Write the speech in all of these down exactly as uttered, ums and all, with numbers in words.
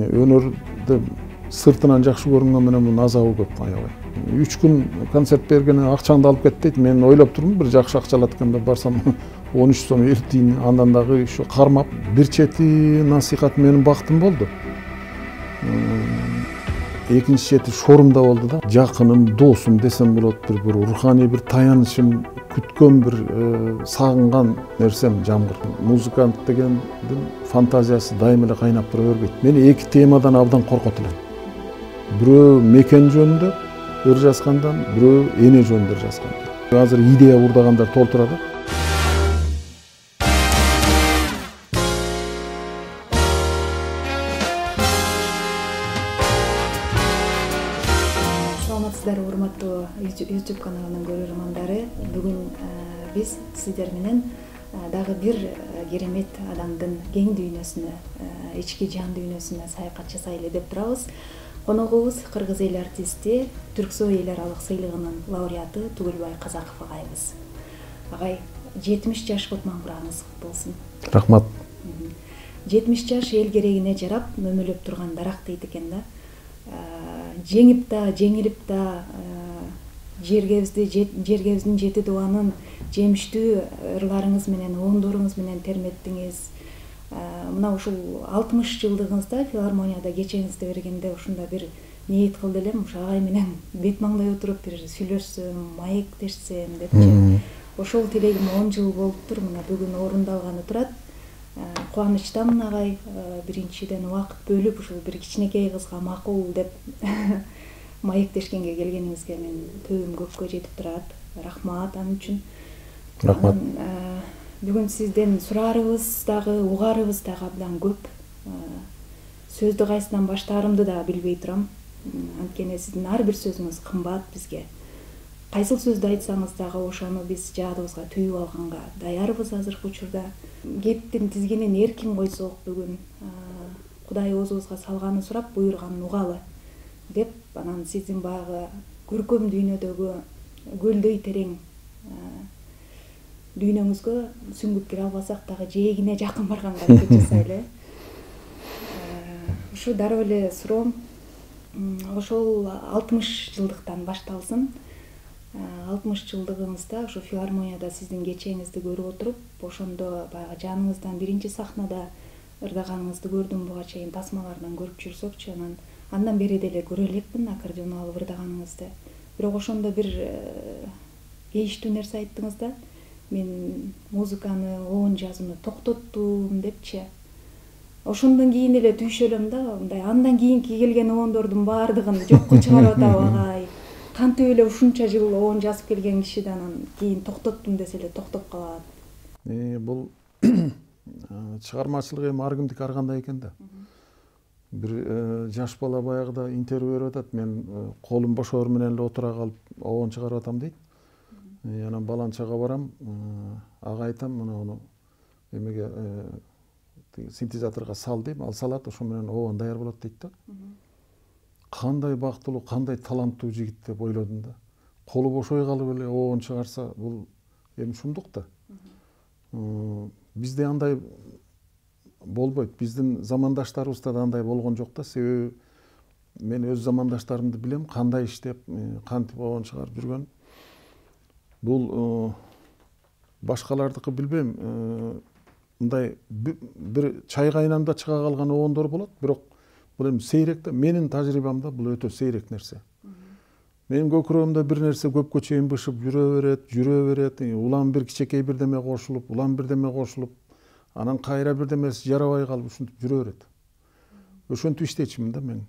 Önörde sırtından jakşı görüngön menen bu nazabı köp aябай. üç gün konsert bergene akçandı alıp ket deyt. Men oylop turmun bir jakşı akçalatkanda barsam on üç so'm ertin andan dagı şu karmap bir çeti nasihat menin baktım boldu. Ekinci çeti Şorumda oldu da jakıным, dostum desem bolot bir bir ruhani bir tayanışım, kütkön bir e, sağıngan nersem Jamgır. Muzikant degenden fantaziyası daim ele kaynap tura berbeyt. Meni iki temadan abdan korkutulum. Biri meken jönündө ırjaskandan, biri ene jönündө ırjaskandan. Hazır ideya urdagandar tolturadı. Sizler urmatlı YouTube kanalının görürmanları, bugün biz sizlermenin dağı bir keremet adamdın keng dünyasına, içki can dünyasına sayakat jasaylı dep turabız. Konuğubuz Kırgız el artisti, Türksoy el aralık sıylığının laureatı Түгөлбай Казаков ağayımız. Ağay, жетимиш yaş kutman kurağınız kutlu olsun. Rahmat. жетимиш yaş el kereğine jarap, mömölöp turgan darak deyt eken da. Жеңип да, жеңилип да, жергебизди, жергебиздин жети дуанын жемиштүү ырларыңыз менен, оңдоруңуз менен терметтиңиз. Мына ушул алтымыш жылдыгыңызда филармонияда кечеңизди бергенде ушунда бир ниет кылды элем, ушу агай менен бет маңдай отуруп бир сүйлөшсөм, маектешсем депчи. Ошол тилегим он жыл болуптур, мына бүгүн орундалганы турат. Кубанычтан мына агай биринчиден убакыт бөлүп ушул бир кичинекей кызга макул деп маектешкенге келгениңизге мен төөм көккө жетип турат. Рахмат аны үчүн. Рахмат. Бүгүн сизден сурарыбыз дагы, угарыбыз дагы абдан көп. Сөздү кайсынан баштарымды да билбей турам. Анткени сиздин ар бир сөзүңүз кымбат бизге. Кайсыл сөздү айтсаңыз дагы ошону биз жадыбызга түйүп алганга даярбыз азыркы учурда. Кептин тизгенин эркин койсок бүгүн, Кудай өзүңүзгө салганын сурап, буйурганын угалы деп, анан сиздин багы көркөм дүйнөдөгү көлдөй терең дүйнөңүзгө сүңгүп кире албасак дагы жээгине жакын барганга аракет жасайлы. Ушу дароо эле суроом ошол алтымыш жылдыктан башталсын. алтымыш жылдыгыңызда ушу филармонияда сиздин кечеңизди көрүп отуруп, ошондо баягы жаныңыздан биринчи сахнада ырдаганыңызды көрдүм, буга чейин тасмалардан көрүп жүрсөкчү, анан андан бери деле көрө элекмин аккордеон алып ырдаганыңызды. Бирок ошондо бир кейиштүү нерсе айттыңыз да, мен музыканы, оон жазууну токтоттум депчи. Ошондон кийин эле түйшөлөм да, мындай андан кийинки келген оондордун баардыгын жокко чыгарып атабы агай. Кантип эле ушунча жыл оон жазып келген киши анан кийин токтоттум десе эле токтоп калат. Э, бул чыгармачылык эми ар кимдики ар кандай экен да. Бир жаш бала баягыда интервью берип атат, мен колум бошоор менен эле отура калып оон чыгарып атам дейт. Анан баланчага барам, ага айтам, мына муну эмеге синтезаторго сал дейм, ал салат, ошо менен оон даяр болот дейт да. Kanday baktulu, kanday talantlı jigit dep oyladım da. Kolu boşoy kalıp ele oon çıgarsa bul emi şunduk da. Bizde anday bolboyt. Bizdin zamandaştarıbızda da anday bolgon jok da. Sebebi men öz zamandaştarımdı bilem, kanday iштеп, kantip oon çıgarıp jürgön. Bul başkalardıkı bilbem, mınday bir çay kaynamda çıga kalgan oondor bolot, birok бул эми сейрек да, менин тажрыйбамда бул өтө сейрек нерсе. Менин көкүрөгүмдө бир нерсе көпкө чейин бышып жүрө берет, жүрө берет, улам бир кичекей бирдеме кошулуп, улам бирдеме кошулуп, анан кайра бирдемеси жарабай калып ушинтип жүрө берет. Ошентип иштечимин да мен.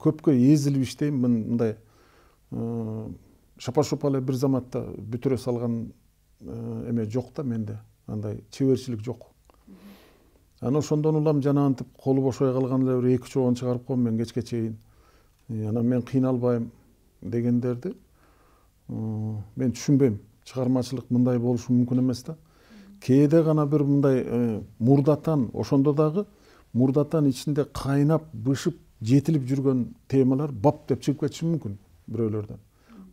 Көпкө эзилип иштейм, мындай шапа-шопа эле бир заматта бүтүрө салган эме жок да менде, андай чеберчилик жок. Ana şondan ulam janantip kolu boşoy kalgan ele bir эки үч oon çıgarıp koyum men kechke çeyin. Ana men kıynalbayım degenderdi. Men düşünbeyim. Çıgarmaçılık mınday boluşu mümkün emes da. Kede gana bir mınday murdatan, oşondo dagı murdatan içinde kaynap, bışıp, jetilip jürgön temalar bap dep çıkıp ketishi mümkün biröölörden.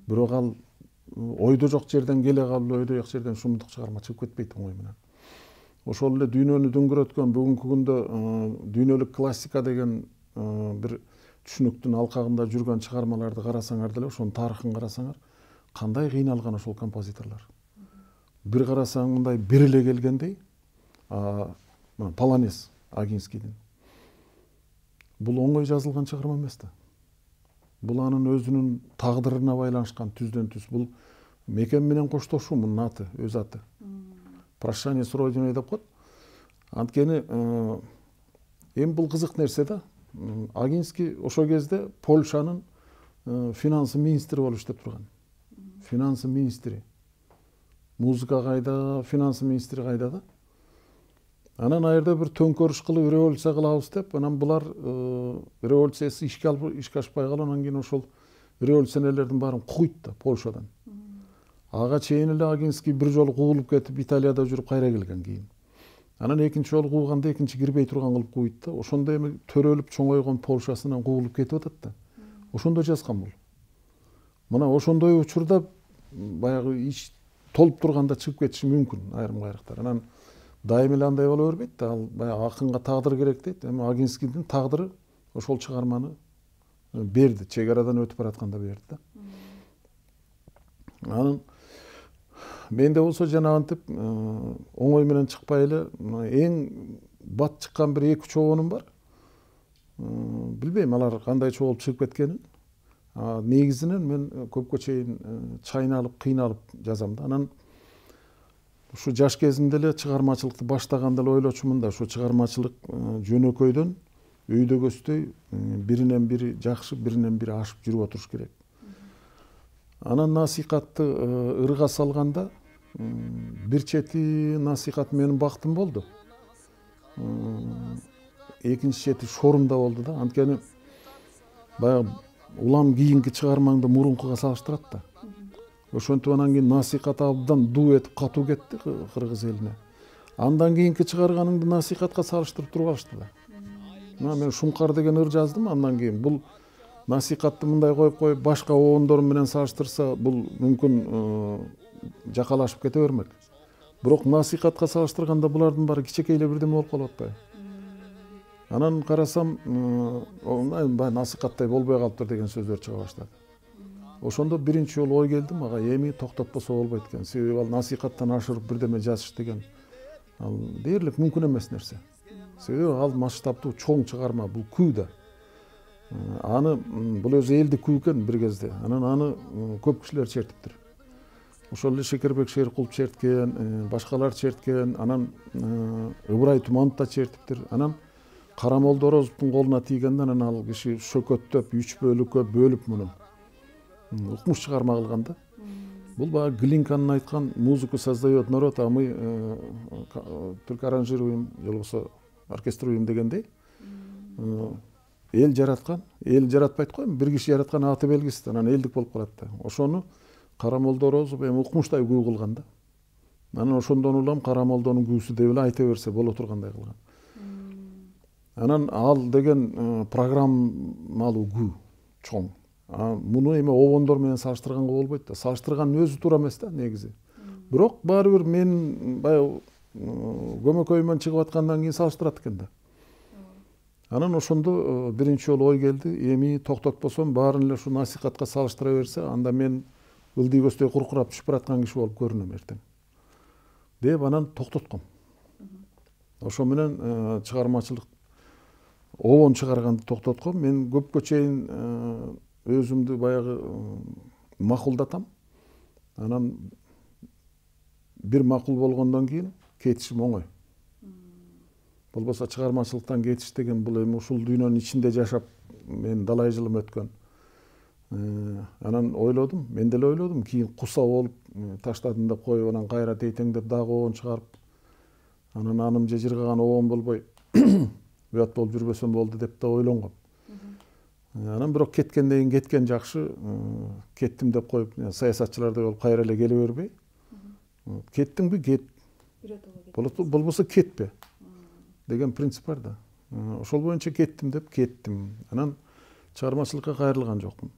Birok al oydo jok jerden kele kalıp, oydo jok jerden şumduk çıgarma çıkıp ketpeyt oy menen. Ошол эле дүйнөнү дүңгүрөткөн бүгүнкү күндө дүйнөлүк классика деген bir düşünüktün alkağında jürgen çıkarmalarda karasanlar dele, şonun tarihini karasanlar, kanday kıynalgan oşol kompozitorlar. Bir karasan mınday birile kelgendey, Polonez Aginskiyden. Bul oңой жазылган чыгарма эмес да. Бул анын өзүнүн тагдырына байланышкан түздөн түз. Бул мекен менен коштошуу мунун аты, өз аты. Прощание с родиной деп коет. Анткени, эми бул кызык нерсе да. Агинский ошо кезде Польшанын финансы министри болуп иштеп турган. Финансы министри. Музыка кайда, финансы министри кайда да. Anan ayırda bir tönkörüş kılıp, revolüsiya kılabız dep, anan bular e, revolüsiyası işkaşpay kalan, anan gene oşol revolüsiyonerlerden barın kuyut da, Polşadan. Hmm. Ağa çeyinili Aginski bir yolu kuğulup ketip, İtalya'da jürüp kayra kelgen keyin. Anan ekinci yolu kuğulganda, ekinci kirbey turgan kılıp kuyut da. Oşonda emi törölüp çoğoygon Polşasından kuğulup ketip atat da. Oşonda yazgan bul. Mına oşondoy uçurda bayağı iş tolup turganda çıkıp ketişi mümkün ayırım gayrıktar. Anan daim ilanday ola örbeydi, bayağı akınga tağdır gerek deydi. Ama Aginskiy'nin tağdırı oşol çıkarmanı berdi, çegaradan ötüp baratkanda berdi da. Hmm. Anın, ben de olsa janağantip, oңой menen çıkpaylı, en bat çıkan bir eki çoğunum var. Bilbeyim, alar kanday çoğulup çıkıp etkenin. Negizinin, ben köpkö çeyin çaynalıp, kıynalıp jazam da. Anan, şu yaş kezimde de çıkarmaçılıkta baştağanda da oyloçumun da şu çıkarmaçılık jönököydön öydö köstey birinen biri yaxşı birinen biri aşıp jürüp oturuş gerek. Anan nasihatti ırga salganda bir çeti nasihat menin baktım boldu. Ekinci çeti şorumda boldu da. Antkeni bayağı ulam kiyinki çıkarmangda murunkuga salıştırat da. Oşontup anan keyin nasihata abdan duu etip katuu ketti Kırgız eline. Andan keyinki çıkarganımdı nasihatga salıştırıp turup alıştı da. Mena men Şumkar degen ыр жаздым andan keyin bul nasihatty mınday koyup koyup başka oondor menen salıştırsa bul mümkün jakalaşıp kete bermek. Birok nasihatga salıştırganda bulardın bari kiçekeyler birdeme bolup kalып atpayı. Anan karasam nasihatday bolbay kalıptır degen sözler çıga başladı. Oşonda birinci yol oy geldim, ağa emi toktopbasa olbayt eken. Sebebi al nasihattan aşırıp birdeme jazış degen. Al değerlik mümkün emes nerse. Sebebi al masştabduu çoğun çıkarma, bul küü da. Anı bul öz eldi küü eken bir кезде. Anan anı köp kişiler çertiptir. Oşol ele Şekerbek Şerkulp çertken, başkalar çertken, anan Ыбырай Туманов da çertiptir. Anan Karamoldorovdun koluna tiygende anan al kişi sököttöp, üç bölükö bölüp munu. Укмуш чыгарма кылганда. Бул баа Глинканын айткан музыку создаёт народ, а мы только аранжируем, же болсо оркеструем дегендей. Эл жараткан, эл жаратпайт го, бир киши жараткан аты белгисиз, анан элдик болуп калат да. Ошону Карамолдорозов эми укмуштай күү кылганда. Анан ошондон улам Карамолдонун күүсү деп эле айта берсе боло тургандай кылган. Анан ал деген программалуу күү чоң. Bunu eme oğondor menen salıştırganga bolboyt da. Salıştırganın özü tuura emes da negizi. Birok baribir men bayağı kömököymөн çıkıp atkandan keyin salıştırat eken da. Anan oşondo birinci yol oy geldi. Emi toktotposom baарын ele şu nasihatga salıştıra berse, anda men ылдый köstöy kurkurap düşüp baratkan kişi bolup görünem erteң. Dep anan toktotkom. Oşo menen çıgarmaçılık oon çıgargandy toktotkom. Men köpkö çeyin özümdü bayağı makuldatam. Anam bir makul bolgondan keyin ketişim oңой. Bolbosa çıgarmaçılıktan ketiş degen bul эми ушул дүйнөнүн içinde жашап мен далай жылым өткөн. Anan oylodum, men dele oylodum. Keyin kusa olup taştadym dep koyup anan kayra teйтеңдеп dagы oon çıgarıp anan anım jejirgan oon bolboy uyat bolup jürбөсөм болду деп да ойлонгом. Anam birok ketkenden keyin ketken jakşı, kettim dep koyup sayasatçılarday bolup kayra ele kele berbey. Kettiңби, ket. Bolboso ketpe degen prinsip bar da. Oşol boyunca kettim dep kettim. Anan çıgarmaçylыкка кайрылган жокмун.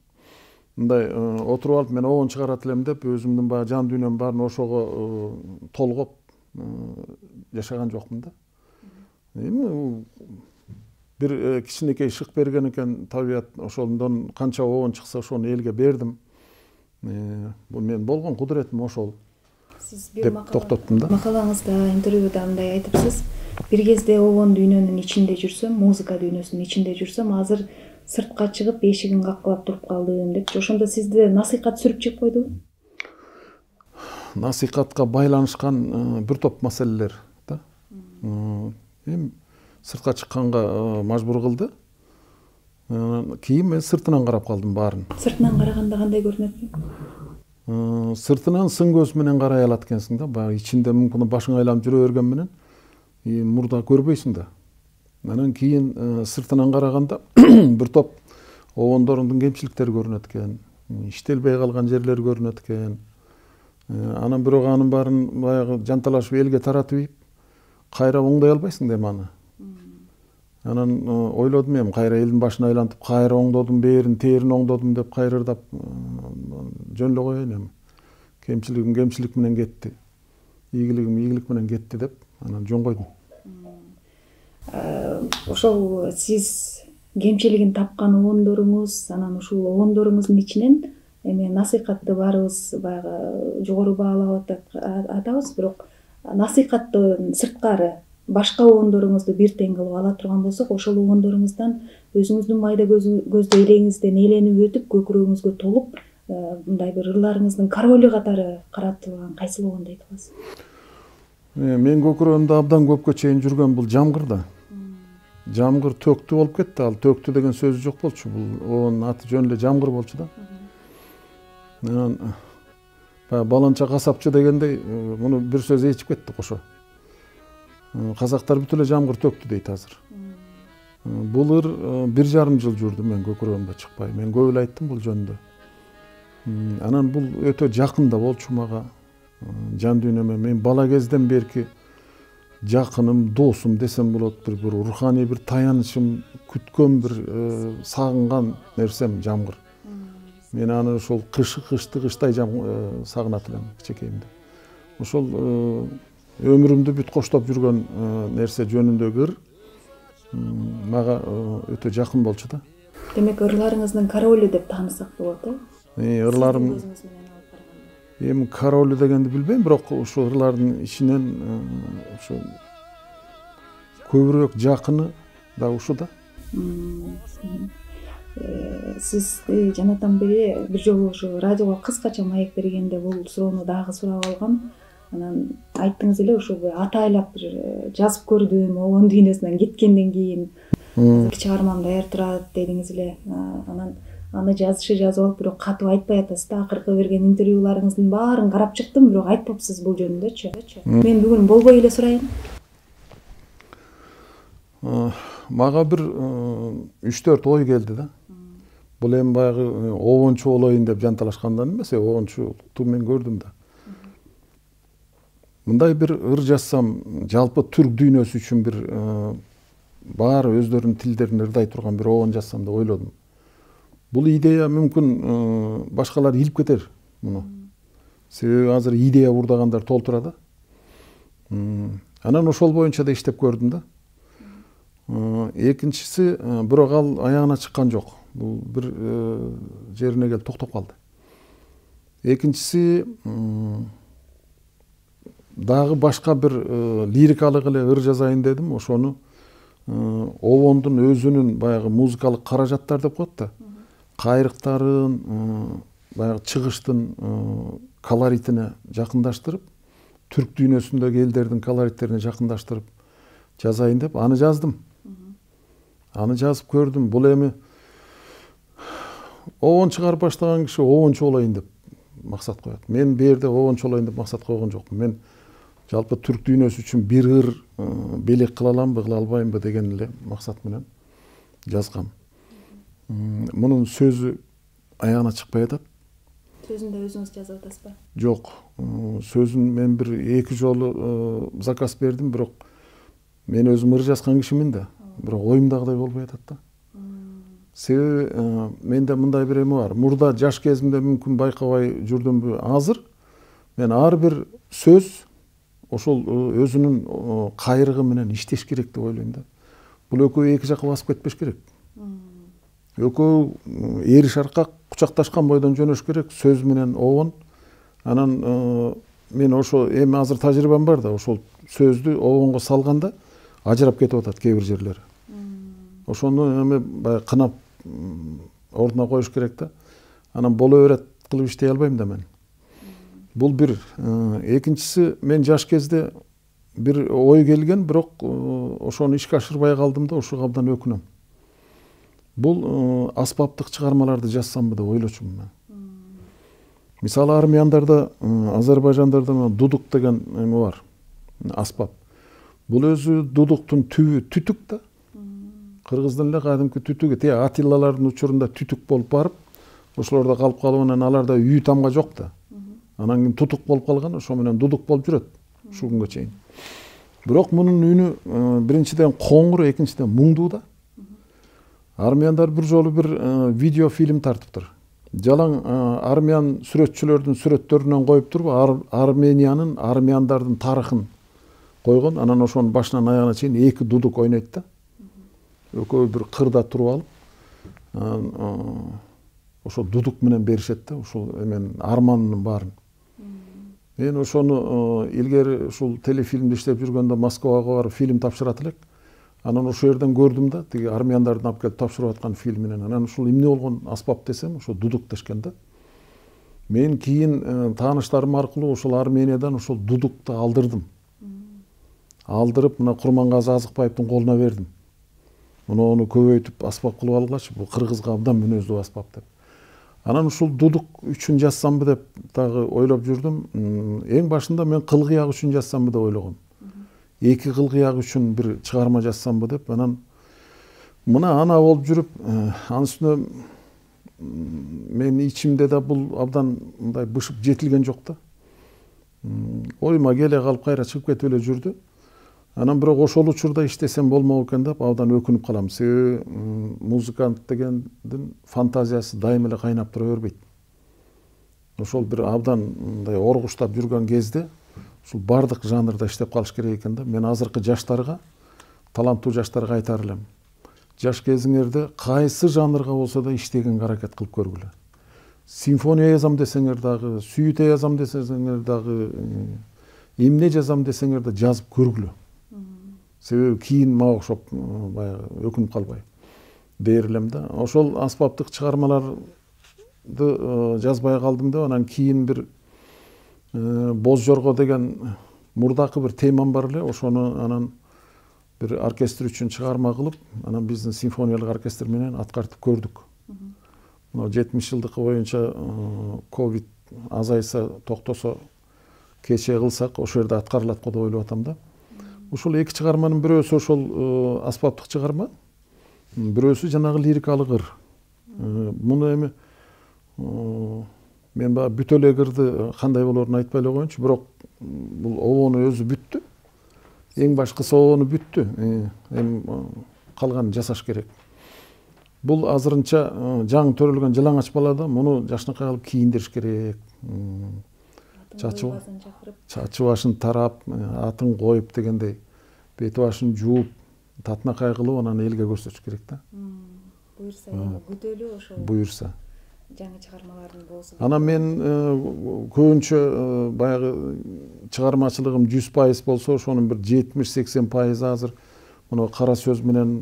Мындай отуруп alıp men oon çıgarat elem dep özümdün bağı jan dünöm baарын oşogo tolgop yaşagan jokmун da. Эми bir kişinekey şık bergen eken tabiat oşolundan kança oğun çıksa şonu elge berdim. E, bu men bolgon kudretim oşol. Siz bir makala, makalanızda, intervyuda mınday aytıpsız. Bir кезде oğun düğününün içinde jürsöm, muzika düğününün içinde jürsöm, hazır sırtqa çıkıp beşigin kakkılap durup kaldığım dep. Oşonda sizde nasihat sürüp çıkıp koydu? Насихатка байланышкан бир топ маселелер да. Эм сыртка чыкканга мажбур кылды. Кийин мен сыртынан карап калдым баарын. Сыртынан караганда кандай көрүнөт? Сыртынан сын көз менен карай алат экенсиң да, баягы ичинде мүмкүн башың айланып жүрө берген менен мурда көрбөйсүң да. Анан кийин сыртынан караганда бир топ обондорундун кемчиликтери көрүнөт экен. Иштелбей калган жерлер көрүнөт экен. Anam bir oğanın barın bayağı jantalaşıp elge taratıyıp kayra oğunday albaysın deyim anı. Anan oyladım em, kayra elin başına aylantıp kayra oğundodum, berin, terin oğundodum deyip kayrırdap jönlü koyayım. Kemçiligim kemçilik menen ketti, iyiligim iyilik menen ketti deyip anan jön koydum. Oşol siz kemçiligin tapkan oğundoruñuz, anan uşul oğundoruñuzdun içinen эми насихатты барыбыз баягы жогору баалап атабыз, бирок насихаттын сырткары башка оңдоруңузду бир тең кылып ала турган болсок, ошол оңдоруңуздан өзүңүздүн майда көздө элеңизден ээленип өтүп көкүрөгүңүзгө толуп, мындай бир ырларыңыздын королу катары каратылган кайсыл оңду айтасыз? Мен көкүрөгүмдө абдан көпкө чейин жүргөн бул жамгыр да. Жамгыр төктү болуп кетти, ал төктү деген сөз жок болчу, бул оонун аты жөн эле жамгыр болчу да. Anan balança kasapçı degende bunu bir söz eçip kettik oşo. Kazaklar bütün jamgır töktü deyt hazır. Bul ır bir jarım yıl jurdu men kökürömdö çıkpay. Men köp эле айттым бул жөндө. Anan bul ötө жакында болчу мага. Жан дүйнөмө мен бала кезден берки жакыным, досум десем болот, bir bir руханий bir таянычым, күткөн bir сагынган нерсем jamgыр. Men anı oşol kışı kıştı kıştay jam sagınat elem kiçekeyimde. Oşol ömürümdü büt koştop jürgön nerse jönündögü ır maga ötө jakın bolçu da. Demek ırlarыңыздын королу деп taansak bolot a? Ee, ırlarım Emi королу degendi bilbeyim, birok oşo ırlardın içinen oşo köbürök jakını da uşu da. Siz janattan beri bir jolgu şu radioga kıskaça mayık bergende bul surooну dagı surap algam. Anan ayttыңыз эле ошо атайлап бир жазып көрдүм, оон дүйнөсүнөн кеткенден кийин чыгармам даяр турат дедиңиз эле. Анан аны жазышы жазып алып, бирок катуу айтпай атасыз да. Акыркы берген интервьюларыңыздын баарын карап чыктым, бирок айтпапсыз бул жөнүндөчү. Мен бүгүн болбой эле сурайм. Мага бир үч төрт ой келди да. Bul en bayağı oğunçu olayın deyip jantalaşkandan emes, oğunçu men gördüm de. Mınday bir ır jazsam, jalpı Türk düynösü üçün bir e, baar özdörünün tilderini ırday turgan bir oğun jazsam da oyladım. Bul ideya mümkün e, başkalar ilip keter bunu. Sebebi hazır ideya vurdagandar toltura da. Hmm. Anan oşol boyunca da iştep gördüm de. E, ekinçisi, birok al ayağına çıkkan jok. Bu bir e, jerine gelip toktop kaldı. Ekincisi dağı başka bir e, lirikalık ile ır jazayın dedim. Oşonu e, oğondun özünün bayağı muzikalık karajatlar dep koydu da. Kayrıkların e, bayağı çıkıştın e, kaloritine jakındaştırıp, Türk düğünesündeki elderinin kaloritlerine jakındaştırıp jazayın dep anı jazdım. Anı jazıp gördüm. Bul emi oğun çıkarıp başlayan kişi oğunçu olayın deyip maksat koyat. Men bir de oğunçu olayın deyip maksat koygun jokm. Men jalpı Türk düğünösü üçün bir ır belek kıla alanbı, kıla albayınbı degen ele maksat menen jazgam. Munun sözü ayağına çıkpay atap. Sözünü de özüňiz jazyp atasızba? Jok. Sözün men bir eki jolu zakas berdim, birok men özüm ır jazgan kişimin de. Birok oyumdagiday bolbay atat da. Sebebi mende mınday bir emi var. Murda jaş kezimde mümkün baykabay jürdüm azır. Men ar bir söz oşol özünün kayrığı menen işteş kerek dep oyloyum da. Бұл өкөй екі жаққа басып кетпеш керек. Өкөй ері шарқа құчақташқан бойдан жөнөш керек, сөз менен оғын. Анан мен ошо эми азыр тажрыйбам бар да, ошол сөздү оғынға салғанда ажырап кетип атат кээ бир жерлери. Ошону эми баягы кынап ордуна коюш керек да. Анан боло берет кылып иштей албайм да мен. Бул бир, экинчиси мен жаш кезде bir oy gelgen, bırak oşonu işe aşırmaya kaldığımda oşu kabdan ökünüm. Bu asbaptık çıkarmalarda jassam da oyloçum ben. Hmm. Misal Armiyandarda, Azerbaycandarda duduk degen var, asbap. Bu özü duduktun tüvü tütük da. Hmm. Kırgızdın ile kadimki tütük de, Atillaların uçurunda tütük bol barıp, oşlarda kalıp kalıbından alarda üyü tamga yok da. Hmm. Anangin tutuk bol kalgan, oşominen duduk bol cüret. Hmm. Şu gün geçeyin. Bırak bunun ünü birinciden kongur, ikinciden mundu da. Armiyanlar bir yolu bir video film tartıptır. Jalan Armiyan süretçilerden süretlerinden koyuptur. Ar Armeniyanın, Armiyanların tarihini koygun. Anan oşonun başından ayağına çeyin iki duduk oynaydı da. Ökö bir kırda turu alıp. Oşo duduk menen berişetti. Oşo hemen armanının barın. Ben o şunu ilgeri şu telefilmde işlep yürgönde Moskvaga var film tapşıratılık. Anan o şu yerden gördüm da, digi Armiyandardan alıp gelip tapşıratkan filmine. Anan şu imne olgun asbap desem, şu duduk deşkende. Men keyin tanışlarım arqıluu şu Armeniyadan şu duduktu aldırdım. Aldırıp mına Kurmangazi Azıkbayevdin koluna verdim. Mına onu köböytüp asbap kılıp alğaç, bu Kırgızga abdan münözdü asbap dep. Anam şu duduk üçün jassam da tağı oylap jürdüm. En başında men kılgıyak üçün jassam da oylogum. Eki kılgıyak üçün bir çıkarma jassam dep. Anan mına ana olup jürüp, anın üstüne men içimde de bu abdan mınday bışıp jetilgen jok da. Oyma kele kalıp kayra çıkıp ketip ele jürdü. Anam bırak oşol uçurda iştesem bolmok eken dep abdan ökünüp kalam. Sebebi muzikant degendin fantaziyası daim ele kaynap tura berbeyt. Oşol bir abdan orguçtap jürgön кезде sul bardık janrda iştep kalış kerek eken da. Men azırkı jaştarga, talanttуу jaştarga aytar elem. Jaş keziңерде kaysı janrga bolsa da iştegen hareket kılıp körgüle. Simfoniya yazam desеңер dagı, süite yazam desеңер dagı, emne yazam desеңер de жазып körgüle. Sebebi kiyin mağuk şop, ökünüp kalbay değerlem de. Oşol asbaptık çıkarmalardı jazbaya kaldım da, anan kiyin bir e, boz jorgo degen murdakı bir teman bar ele. Oşonu anan bir orkestr üçün çıkarma kılıp, anan bizdin simfoniyalık orkestr menen atkartıp kördük. жетимиш yıldıkı boyunca COVID azaysa, toktoso keçe kılsak, oşo yerde atkarlat koda oylap atam da. Uşul iki çıkarmanın birösü oşol e, asbaptık çıkarma, birösü janağı lirikalı kır. E, bunu emi, e, men bağı bütölö kırdı, kanday bolorunu aytpay ele koyunçu, bırak bul oonu özü büttü. En başkısı oonu büttü, e, em, kalganı jasaş kerek. Bul azırınça e, jañ törölgön jalañaç balada, munu jaşınakay alıp kiyindiriş kerek. E, Çaçı başın tarap, atın koyup degende, beti başın juup, tatına kaygılı onan elge görsetiş kerek da. Hmm, buyursa, bütölü oşol. Buyursa. Jañı çıkarmaların bolsu. Ana men köbünçe bayağı çıkarmaçılığım жүз пайыз bolsa, oşonun bir жетимиш сексен пайызы azır munu kara söz menen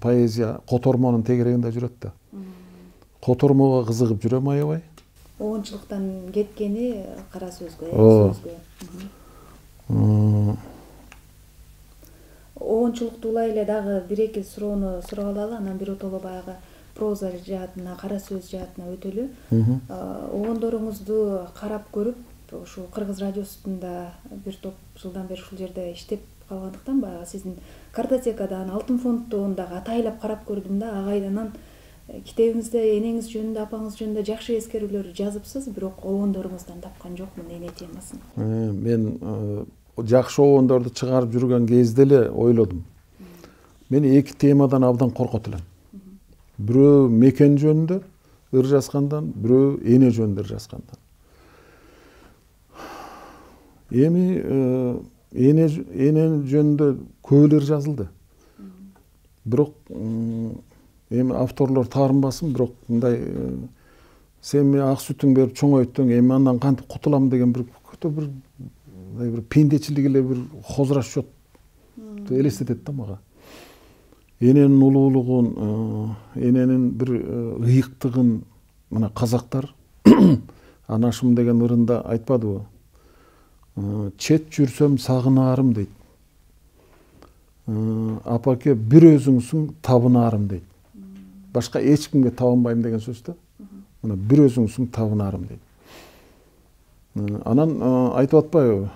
poeziya kotormonun tegereginde jüret da. Kotormoga kızıgıp jüre aybay. Oğunçılıktan ketkeni kara sözgö, sözgö. Oğunçılıkta ulay ele dagı bir eki surooну surap alalı, anan bir otolo bayağı proza jaatına, kara söz jaatına ötölü. Oğundoruңузду karap körüp, şu Kırgız radyosunda bir top yıldan beri şu jerde iştep kalgandıktan bayağı sizin kartotekadan altın fondtoondagı ataylap karap kördüm da, agaydanan kitabımızda eneniz jönündө, apanız jönündө jakşı eskerүүлөрдү жазыпсыз, бирок обондоруңуздан тапкан жокмун эне темасын. Мен jakşı obondорду чыгарып жүргөн кезде эле ойлодум. Мен эки темадан абдан коркот элем. Бирөө мекен жөнүндө ыр жазгандан, бирөө эне жөнүндө ыр жазгандан. Эми эне эне жөнүндө көбүлөр жазылды. Birok emi avtorlar tarınbasın, birok bunday sen mi ak sütün berip çoğoyttun, emi andan kantıp kutulam degen bir kötü bir bir pendeçilik ele bir hozraş yok. Elestetdi mağa. Эненин улуулугун, эненин бир ыйыктыгын мына казактар анашым деген ырында айтпадыбы? Чет жүрсөм сагынарым дейт. Апаке бир өзүңсүң табынарым дейт. Башка эч кимге табынбайм деген сөз да. Мына бир өзүңсүң табынарым дейт. Анан айтып атпайбы?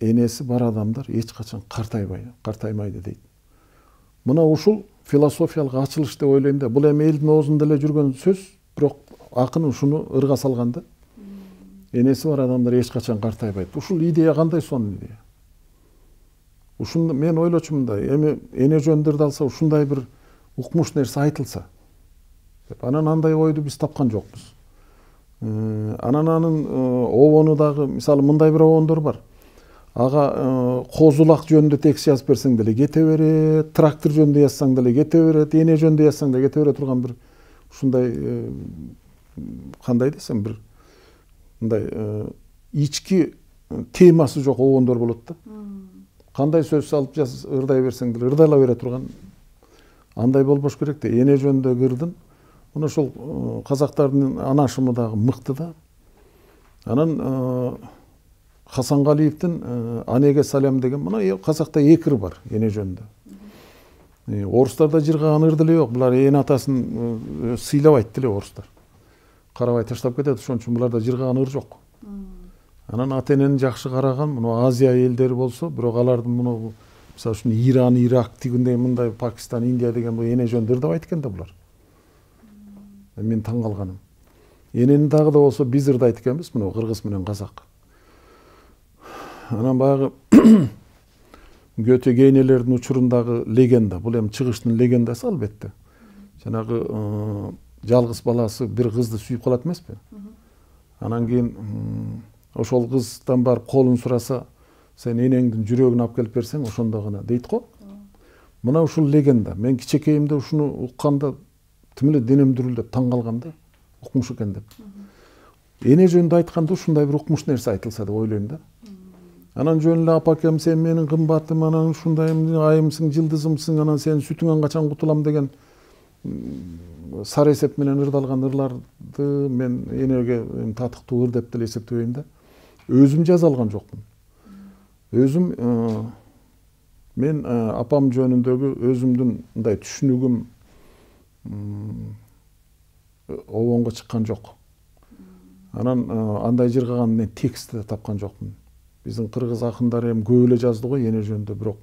Энеси бар адамдар эч качан картайбай, картаймайды дейт. Мына ушул философиялык ачылыш деп ойлойм да. Бул эми элдин оозунда эле жүргөн сөз, бирок акын ушуну ырга салганда энеси бар адамдар эч качан картайбайт. Ушул идея кандай сонун идея? Ушуну мен ойлочумун да. Эми эне жөндөрдү алса ушундай бир укмуш нерсе айтылса деп. Анан андай ойду биз тапкан жокпуз. Анананын обону дагы, мисалы, мындай бир обондор бар. Ağa kozulak jönde tekst yazıp berseң dele kete beret, traktör jönde yazsaң dele kete beret, ene jönde yazsaң dele kete bere turgan bir şunday kanday desem bir bunday içki teması jok obondor bolot da. Kanday söz alıp jaz ırday berseң dele ırdala bere turgan anday bolboş kerek de ene jönde kırdın. Muna şol kazaktardın anaşımı dagı mıktı da. Anan Hasan Galiyev'tin Anege Salam degen mına Kazak'ta ekir var ene jönde. Oruslarda jırgagan ır dili yok. Bular ene atasın sıylabayt dile oruslar. Karabay taştap ketet, oşon üçin bularda jırgagan ır jok. Anan ata-eneni jakşı karagan, muna Aziya elderi bolso, birok alardın muna misal üçün İran, Irak tigindey mınday Pakistan, India degen bu ene jönde ır dep aytken da bular. Men taң kalganım. Eneni dagı da bolso biz ırda aytkenbiz mına Kırgız menen Kazak. Anan bağı Göte Geynelerdin uçurundagı legenda. Bul hem çıgıştın legendası albette. Janagı jalgız balası bir kızdı süyüp kalat emaspi? Anan keyin oşol kızdan barıp kolun surasa, sen enengdin jüregini alıp kelip berseň, oşondagına deyt ko. Mına uşul legenda. Men kiçekeyimde uşunu ukkanda tüm ele denem dürüldep taң kalgam da. Ukmuş eken dep. Ene jönde aytkanda uşunday bir ukmuş nerse aytılsa dep oyloym da. Anan jönlü apakem sen menin kımbatım, anan şundayım, ayımsın, jıldızımsın, anan sen sütüngön kaçan kutulam degen sarı esep menen ırdalgan ırlardı men enege tatıktуу ır dep dele eseptebeyim da. Özüm jaz algan jokmun. Özüm men apam jönündögü özümdün mınday düşünügüm obongo çıkkan jok. Anan anday jırgagan men tekstte de tapkan jokmun. Bizim Kırgız akınları hem göyle jazdı koy, ene jönde birok.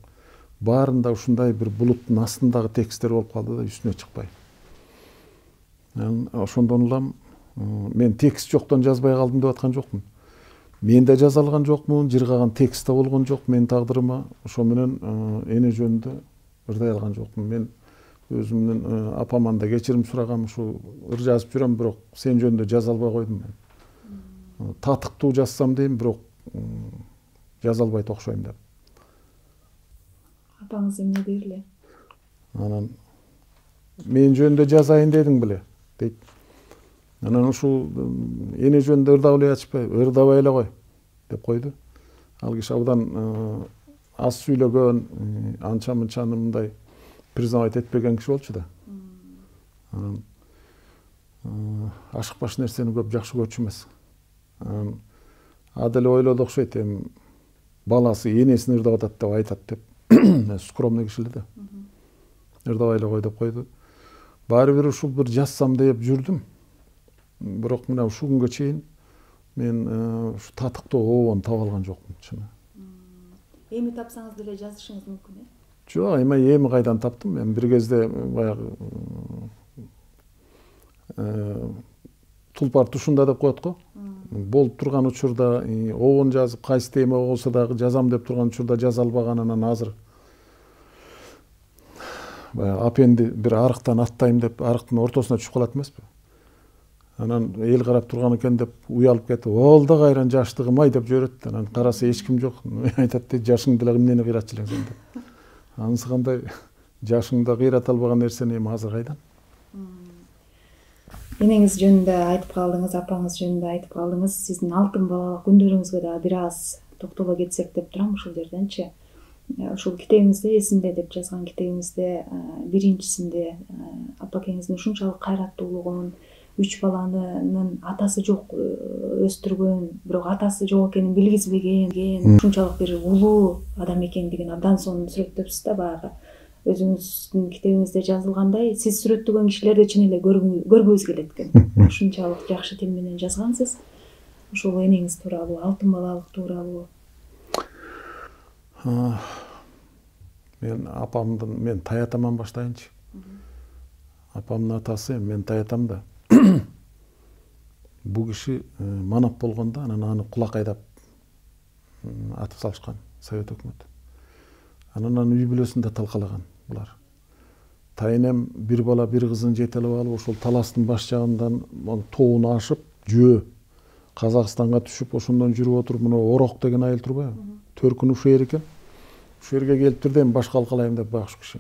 Barında uşunday bir bulutun astındağı tekstler olup kaldı da üstüne çıkpay. Yani oşondan ulam, men tekst joktan jazbay kaldım dep atkan jokmun. Men de jaz algan jokmun, jırgagan tekst da bolgon jok, men tagdyrıma oşo menen ene jönde ırday algan jokmun. Men özümden apamanda geçirim suragam, şu ır jazıp jürem, birok sen jönde jaz albay koydum men. Tatıktуу jazsam deyim, birok jaz albay tokşoyum dep. Apaňyz emne derler? Anan men jönde jazayın dediň bile deyt. Anan uşul ene jönde ırdabay açpayby, ırdabay ele koy dep koydu. Al kişi abudan az süylögön, ança mınçany mınday priznavayt etpegen kişi bolçu da. Anan aşık baş nerseni köp jakşı görçü emes. Anan Adel oyladı okşayt, balası enesini ırdabat at dep aytat dep. Skromny kişiler de. Irdabayla koy dep koydu. Bari bir uşul bir jazsam dep jürdüm. Birok mına şu künge çeyin men şu tatıktoo obonu tap algan jokmun çyny. Emi tapsaňyz dele jazışyňyz mümkin e? Jok, ema emi kaydan taptım. Men bir кезде bayağı tulpar tuşunda dep koyat ko. Bol turgan uçurda oğun jazıp kaysı teme olsa da jazam dep turgan uçurda jaz albaganına nazır. Bayağı apendi bir arıktan attayım dep arıktın ortasına düşüp kalat emaspi? Anan el karap turgan eken dep uyalıp ketip, "Ol da gayran jaştığım ay" dep jöret. Anan karasa eç kim jok. Aytat, "Jaşıñ dile kimden kıyratçylansın" dep. Anısı kanday, yaşında gıyrat albagan dersen em hazır kaydan? Eneniz jönündө айтып калдыңыз, апаңыз жөнүндө айтып калдыңыз. Сиздин алтын бала күндөрүңүзгө да бир аз токтоло кетсек деп турам ушул жерденчи. Ушул китебиңизде эсинде деп жазган китебиңизде биринчисинде апакеңиздин ушунчалык кайраттуулугун, үч баланын атасы жок өстүргөн, бирок атасы жок экенин билгизбеген, ушунчалык бир улуу адам экендигин абдан сонун сүрөттөпсүз да баягы. Өзіңіздің кітебіңізде жазылғандай, сіз сүрөттөгөн кишилерди чын эле көргүңүз келет экен. Ушунчалык жакшы тил менен жазгансыз. Ошол энеңиз тууралуу, алтын балалык тууралуу. Мен апамдын, мен таятаман баштайынчы. Апамдын атасы, мен таятам да. Бул киши манап болгондо анан аны кулак айдап атып салышкан совет өкмөтү. Ananın üyübülösünde talqalagan bular. Tayinem bir bala bir kızın jetelip alıp oşol Talas'ın başcağından toğunu aşıp jö Kazakistan'a düşüp oşondan jürüp oturup muna Orok degen ayıl turbaybı? Төркүн uşu yer eken. Uşu yerge kelip tur deyim başka alkalayım dep bak şu kişi.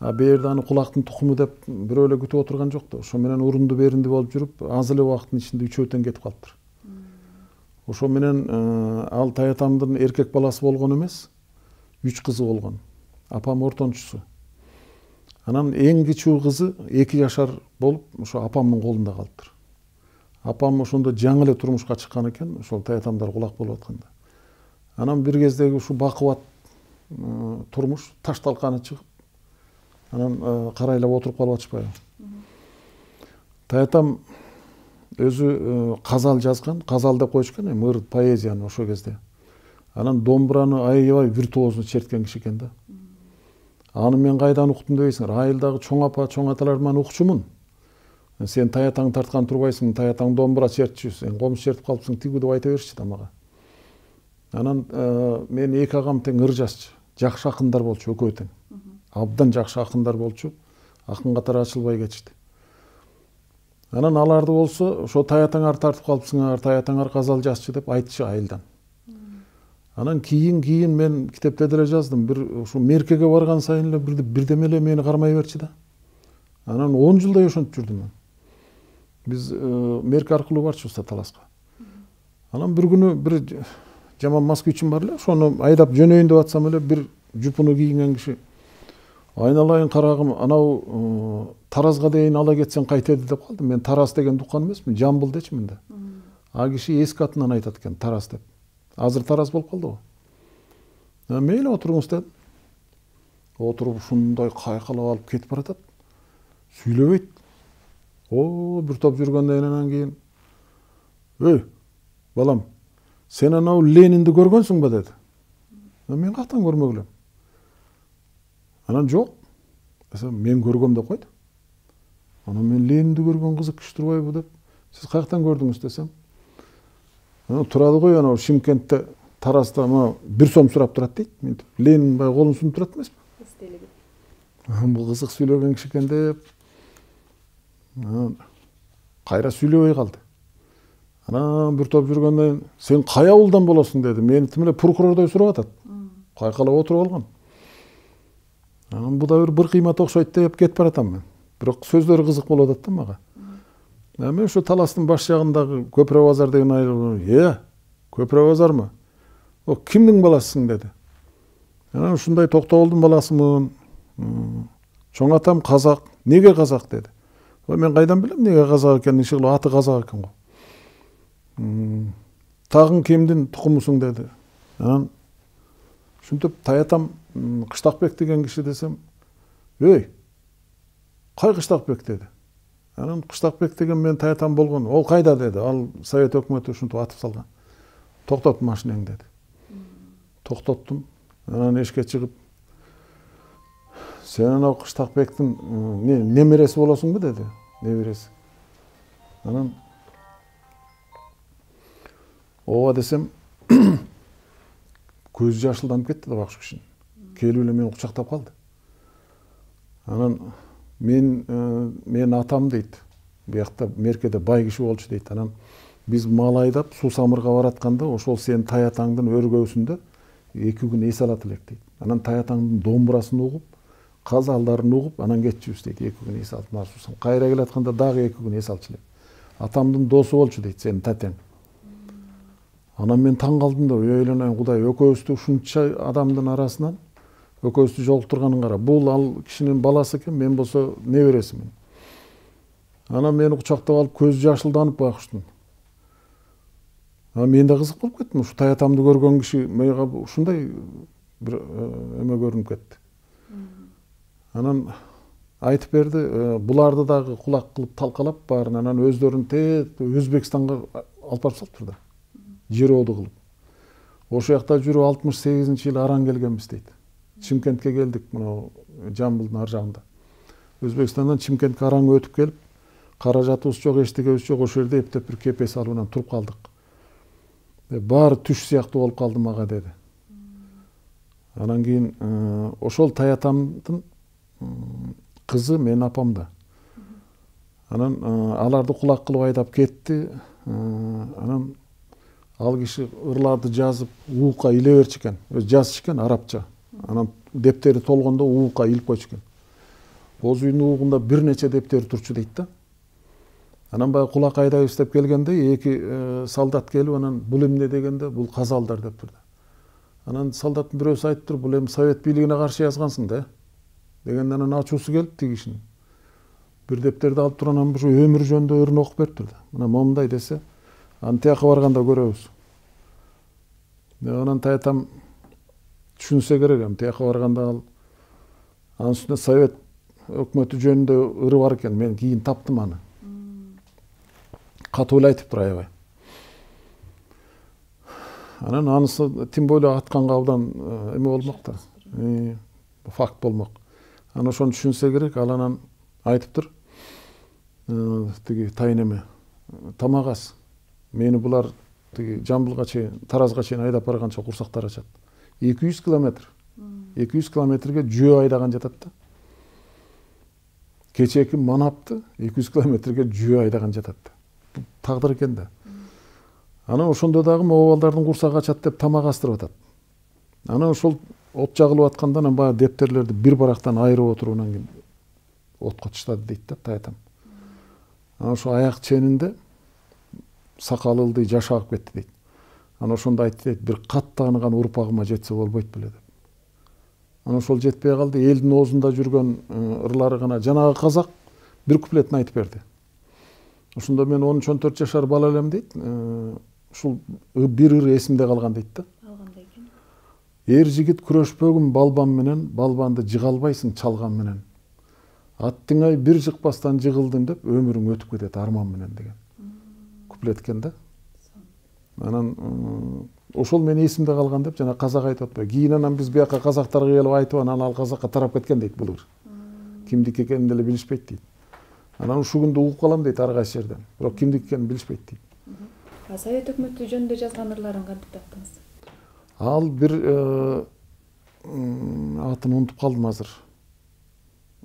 A bu yerde anı kulaktın tukumu dep biröö elе kütüp oturgan joktu. Oşo menen urundu berindi bolup jürüp az эле убакыттын içinde үчөөтөн ketip kalıptır. Oşo menen al tayatamdın erkek balası bolgon emes. Üç kızı olgun. Apam ortonçusu. Anam en küçüğü kızı iki yaşar bolup şu apamın kolunda kalıptır. Apam oşonda жаңы эле turmuşka çıkan eken, oşol tayatamdar kulak bolup atkanda. Anam bir kezdeki şu bakıvat e, turmuş, taş talkanı çıkıp, anam e, karayla oturup kalıp açıpayı. Tayatam özü e, kazal yazgan, kazal da koyuşken, e, mır poeziyanı oşo kezde. Anan dombra'nı ayıvay virtuozunu çertken kişi endi. Anı men kaydan uktun deysin. Rayıldagı çoğ apa, çoğ atalarımdan ukçumun. Sen tayatang tartkan turbaysın, tayatang dombra çertçüsün. Sen komşu çertip kalıpsın, tigu dep ayta berişçi tamaga. Anan e, men eki agam teң ыржашчы. Жакшы акындар болчу ökөө teң. Абдан жакшы акындар болчu. Akın katara açılbay geçti. Anan alardı bolsa, şo tayatanglar tartıp kalıpsın, tayatanglar kazal jasçı dep aytçı ayıldan. Anan kiyin kiyin ben kitapta yazdım. Bir şu merkege vargan sayınla bir, bir demele beni karmay berçi da. Anan on yılda yaşanıp jürdüm ben. Biz e, merke arqıluu barçı usta Talaska. Anan bir günü bir jaman maska için var ele, şonu aydap jönöйүн деп atsam ele bir jupunu kiyingen kişi. Aynalayın karagım, anau e, Tarazga deyin ala ketsen kaytedi dep kaldım. Ben Taraz degen dukkan emasmın, Jambıl deçi mende. A kişi eski atından aytat eken Taraz dep. Азыр Тараз болуп калды. Мейли отуруңуз деп. Отуруп ушундай кайкалап алып кетип баратат. Сүйлөбөйт. Оо, бир топ жүргөндөн анан кийин. "Эй, балам, сен анау Ленинди көргөнсүңбү?" деди. "Мен каттан көрмөк элем." Анан жок. "Мен көргөм" деп койду. "Анан мен Ленинди көргөн кызык киши турбайбы?" деп. "Сиз каяктан көрдүңүз?" десем. Турады ғой анау Шымкентте Таразда ма bir сом сұрап тұрады дейді. Мен Ленин бай қолын сунуп тұрат эмеспи? Эстелиги. Бул кызык сүйлөгөн киши экен деп. Кайра сүйлөбөй калды. Анан бир топ жүргөндөн "Сен кай ауылдан болосуң?" деди. Мени тим эле прокурордой сурап атат. Кайкалап отуруп алган. Анан бу да бир бир кыймат окшойт деп кетип баратам мен. Бирок сөздөрү кызык болуп атат да мага. Мен şu Talas'ın baş jağındagı Köprö Bazar degen ayıldı. "Ee, Köprö Bazar mı? O kimdin balasısın?" dedi. "Ana şunday Toktooldun balasımın. Çoğ atam Kazak. Nege Kazak?" dedi. "Ben kaydan bilem nege Kazak eken, işigil atı Kazak eken. Tağın kimdin tukumusun?" dedi. Anan şuntip tayatam Kıştakbek degen kişi desem. "Öy, kay Kıştakbek?" dedi. Анан Кыштакбек деген мен таятам болгон. "Ол кайда?" деди. "Ал Совет өкмөтү ушинтип атып салган. Токтот машинең" деди. Токтоттум. Анан эшке чыгып "Сен анау Кыштакбектин немереси болосуңбу?" деди. "Немереси." Анан "Ооба" десем көз жашылданып кетти да бакшы кишинин. Келип эле мени кучактап калды. Анан "Men men atam" deydi. Bujakta merkede bay kişi bolçu deydi. Anam biz mal aydap Susamırga baratkanda oşol sen tayatangdın örgösündө iki gün es alat elek deydi. anan tayatanın domburasını okup, kazallarını okup, anan geçiyoruz deydi, eki gün esi altın arzusun. Kayra gel atkanda dağı eki gün esi altçılayım. Atamdın dosu olçu deydi, senin taten. Anam ben tan kaldım da, öylenen kuday, ököstü şunca adamdın arasından, ököstü jolturganın ara, bol al kişinin balası kim, ben bolsa ne veresim. Anam beni kucakta alıp, köz yaşıldanıp bakıştın. Ama ben de kızık bulup gittim. Şu tayatamdı görgön kişi, şunday bir öme görünüp gitti. Anan aytıp berdi, bulardı dağı kulak kılıp talkalap barın. Anan özlerini tet, Özbekistan'a alıp barıp salıp durdu. Jiri odu kılıp. Oşuyakta jürü altmış sekizinci yıl aran gelgenbiz deydi. Çimkent'ke geldik, Jambul'un ar jağında. Özbekistan'dan Çimkent'ke aran ötüp gelip, karajatımız çok, eştiğimiz çok, oşu yerde eптеп bir kepesi alınanı turup kaldık. Bar tüş siyaktı olup kaldım ağa dedi. Hmm. Anan keyin oşol tayatamdın kızı men apamda. Hmm. Anan alardı kulak kılıp aydap ketti. Anan al kişi ırlardı jazıp uuqa ileber çıkan. Jaz çıkan Arapça. Anan defteri tolgonda uuqa ilip koy çıkan. Boz uyun uuğunda bir neçe defteri turçu deydi da. Anam bağı kulak ayda üstep gelgende, iki e, saldat gelip, anan bul emne degende, bul kazaldar dep durdu. Anan saldatın birösü aytıptır, bul em Sovet biyligine karşı yazgansın da. Degende anan açuusu gelip tigi işini. Bir depterde alıp turan anan şu ömür jöndö örnö okup berip durdu. Mına momday dese, Antiyaga barganda göröbüz. Anan tayatam düşünse kerek, Antiyaga barganda al. Anın üstünde Sovet ökmötü jönündö ırı bar eken, men kiyin taptım anı. Katol aytıp duray bay. Anan anısı tim boylu atkan kabdan eme olmak da. E, fakt olmak. Anan şonu düşünse kerek, al anan aytıptır. E, tigi tayineme tamak az. Meni bular tigi Jambulga çeyin, Tarazga çeyin aydap bargança kursak tarachat. iki yüz kilometre. Hmm. iki yüz kilometrege jüö aydagan jatat da. Kecheki manaptı iki yüz kilometrege jüö aydagan jatat da. Tağdır eken de. Ana oşonda dagı mobaldarın kursağı açat dep tamak astırıp atat. Ana oşol ot jagılıp atkanda bağı depterlerdi bir baraqtan ayırıp oturuundan keyin otko taştadı deydi da tayatam. Ana oşo ayak çeninde sakalıldı jaşagıp ketdi deydi. Ana oşonda ayttı deydi, bir kattağınigan urpagıma jetse bolboyt bile dep. Ana oşol jetpey kaldı, eldin oozunda jürgön ırlary gana janagı kazak bir kupletini aytıp berdi. Oşunda men on üç on dört yaşar bala elem deyt, uşul bir ır esimde kalgan deyt da. Er jigit küröşpögün balban menen, balbandı jıgalbaysın çalgan menen. Attıngay bir jıkpastan jıgıldım dep ömürüň ötüp ketet arman menen degen. Kupletken de. Anan oşol men esimde kalgan dep jana kazak aytıp atpay. Kiyin anan biz buyakka kazaktarga gelip aytıp anan al kazakka tarap ketken deyt bul ır. Kimdiki ekenini dele bilişpeyt deyt. Anan şu günde uğup kalam deydi arga şerden. Bırak kimdik ekenini bilişpeydi deydi. Sovet ökmötü jönündö yazgan ırların kandy taktınız? Al bir e, atını unutup kaldım hazır.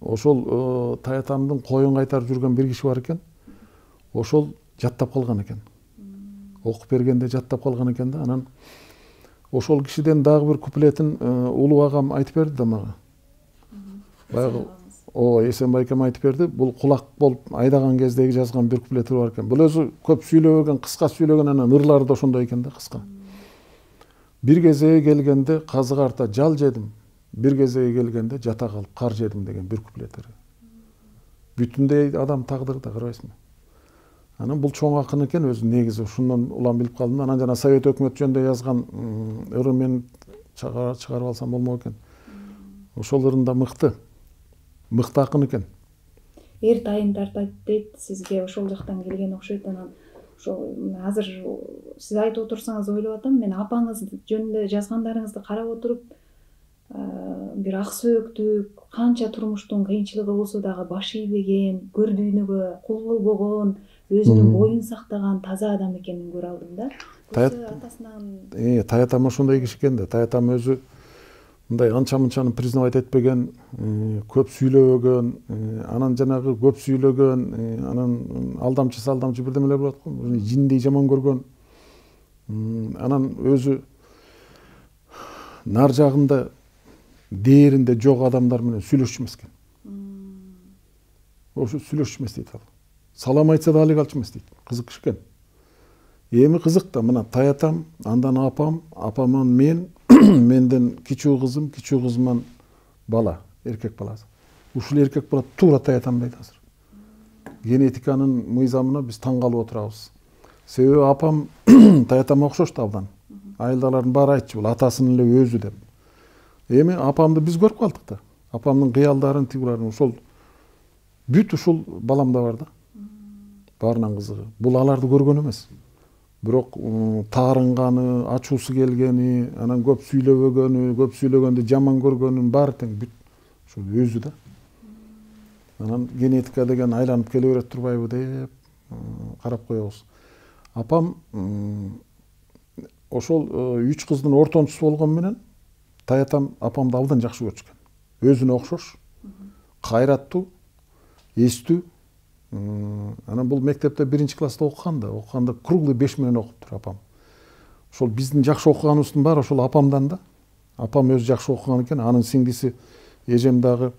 Oşol e, tayatamdın koyun kaytarıp jürgen bir kişi var eken. Oşol jattap kalgan eken. Okup bergende jattap kalgan eken de anan oşol kişiden dagı bir kupletin e, ulu agam aytıp berdi da maga. Bayağı o Esenbay ekem aytıp berdi, bul kulak bolup aydagan kezdegi jazgan bir kupleti bar eken. Bul özü köp süylöbögön, kıska süylögön anan ırlary da oşondoy eken da, kıska. Bir kezege kelgende kazıgarta jal jedim, bir kezege kelgende jata kalıp kar jedim degen bir kupletleri. Bütündey adam tagdyrda karabaysınbı? Anan bul çoň akyn eken özü negizi şundan ulan bilip kaldım. Anan jana Sovet ökmötü jönündö yazgan ırı men çıkarıp alsam bolmok eken. Oşol ırında mıktı. Mıkta akın eken. Er tayintar deyt sizge oşol jaktan kelgen okşoyt anan oşo hazır siz aytıp otursaňız oylop atam, men apaňyz jönündö jazgandaryňyzdy karap oturup bir ak sööktük, kança turmuştuň kıyınçylygy bolsa dagı baş ийбеген, gördüğünügö kul bolbogon, özüniň boyun saktagan taza adam ekenini görüp aldym da. Atasyndagy tayatam oşondoy kişi eken de, tayatam özü bunday ança-mınçanı priznavayt etpegen, köp süylöbögön, anan janagı köp süylögön, anan aldamçı saldamçı birdemeler bolat go, jindey jaman görgön. Anan özü nar jagında değerinde çok adamlarla sülüşmez. O şu sülüşmez deydi. Salam aytsa da alık alçımız deydi. Kızık şıkken. Emi kızık da bana tayatam, andan apam, apaman men, menden küçük kızım, küçük kızımdan bala, erkek balası. Uşul erkek bala tuğra tayatam deydi hazır. Genetikanın mıyzamına biz tangalı oturağız. Sebebi apam tayatama okşoş tavdan. Ayıldaların bari aytçı bol, atasının ile özü de. Emi apamda biz görüp kaldık da. Apamın kıyaldarının, tigurlarının uşul. Büt uşul balamda vardı. Barınan kızığı. Bulalardı görgön emez. Birok ıı, tarınganı, açusu gelgeni, anan köp süylöbögönü, köp süylögöndü jaman görgönün bari teң büt uşul özü de. Anan genetika degen aylanıp kele beret turbaybı dep karap koyabız. Apam oşol üç kızdın ortonçusu bolgon menen tayatam apamdı aldan jakşı görüşken. Özüne okşoş, kayrattı, estü. Ana bu mektepte birinci klasta okukanda, okukanda kurgulu beş menen okuptur apam. Oşol bizdin jakşı okuganıbızdın bar oşol apamdan da. Apam öz jakşı okugan eken, anın singisi ejem dagı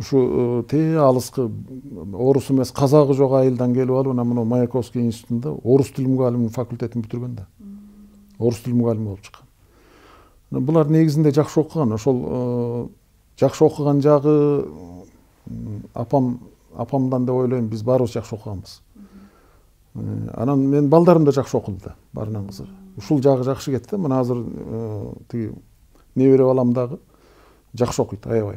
uşu te alıskı orus emes kazagı joq ayıldan kelip alıp ana mına Mayakovskiy institutunda orus tili mugalimi fakültetini bitirgen da. Orus tili mugalimi bolup çıkan. Bular negizinde jakşı okugan, oşol jakşı okugan jagı apam apamdan da oylayım biz barız jakşı okuganbız. Anan men baldarım da jakşı okuldu barınan kızı. Uşul jagı jakşı ketdi, mına hazır tigi nebere balam dagı jakşı okuyt aybay.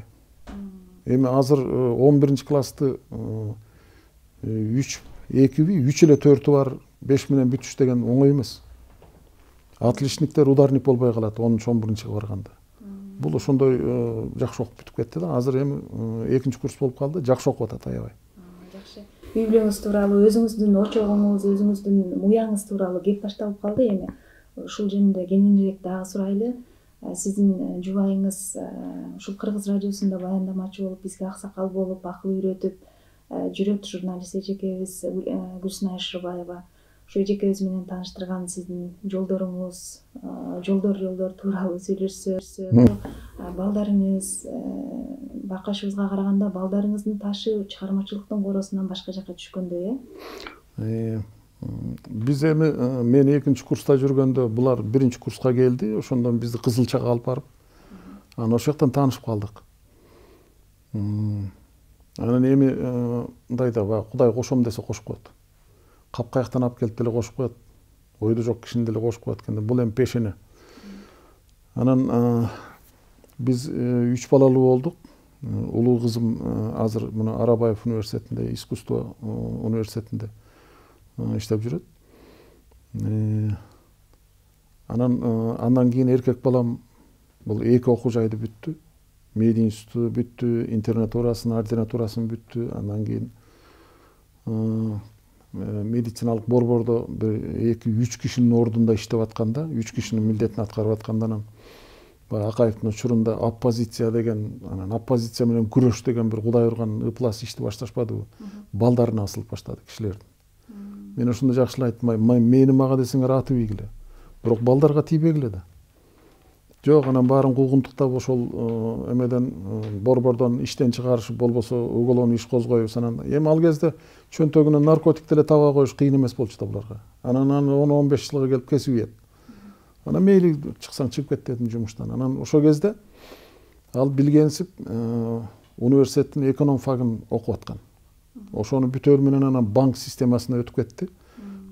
Emi hazır on birinci klasty üç, iki, üç ile törtü var, beş menen bütüş degen oңой emes. Отличниктер ударник болбай калат он он биринчиге барганда. Бул ошондой жакшы окуп бүтүп кетти да, азыр эми экинчи курс болуп калды, жакшы окуп атат аябай. Жакшы. Библиңиз тууралуу, өзүңүздүн очогуңуз, өзүңүздүн муяңыз тууралуу кеп башталып калды эми. Ушул жеринде кененирээк дагы сурайлы. Sizin jubayınız şu Kırgız radyosunda bayandamacı olup, bizge aksakal bolup, akıl üretip, jüröp jurnalist Ejekebez Gülsünay Şırbayeva. Şu Ejekebez menen tanıştırgan sizin joldoruңuz, joldor-joldor tuuralуу söylöşsөz. Baldarınız, bakışıbızga karaganda baldarınızdın taşı çıkarmaçılıktın korosundan başka jaka түшкөндө, э? Biz emi, men ekinci kursta jürgöndö, bular birinci kurska geldi, oşondan bizdi Kızılçaga alıp barıp, ana oşo jaktan tanışıp kaldık. Anan emi mындай да, баягы Кудай кошом dese koşup koyat. Kapkajaktan alıp kelip dele koşup koyat. Oydu jok kişini dele koşup koyat ekende, bul emi peşene. Anan biz üç balalуу olduk. Uluu kızım hazır mына Arabayev üniversitetinde, İskustvo üniversitetinde iştep jüret. Ee, anan andan keyin erkek balam bul eki okuu jaydı büttü. Media institutu büttü, internaturasın, ordinaturasın büttü. Andan keyin e, meditsinalık borbordo эки үч kişinin ordunda iştep atkanda, үч kişinin milletini atkarıp atkandan Akayev'in uçurunda oppozitsiya degen, anan oppozitsiya menen küröş degen bir Kuday urgan ıplası işti baştaşpadı bu. Baldarına asılıp baştadı kişilerdi. Men oşunda jakşıla aytmay, meni maga desеңер аты beygile. Birok baldarga тийбегиле да. Жок, анан баарын куугунтуктап ошол эмеден борбордон иштен чыгарышып болбосо, өгөлөн иш козгоюп санан. Эми ал кезде чөнтөгүнөн наркотик деле таба коюш кыйын эмес болчу да буларга. Анан он он беш жылга келип кесип ийет. Анан мейли чыксаң чыгып кет дедим жумуштан. Анан ошо кезде ал билгенсип университеттин эконом фагын окуп аткан. Oşonu bütör menen anan bank sistemasına ötüp ketti.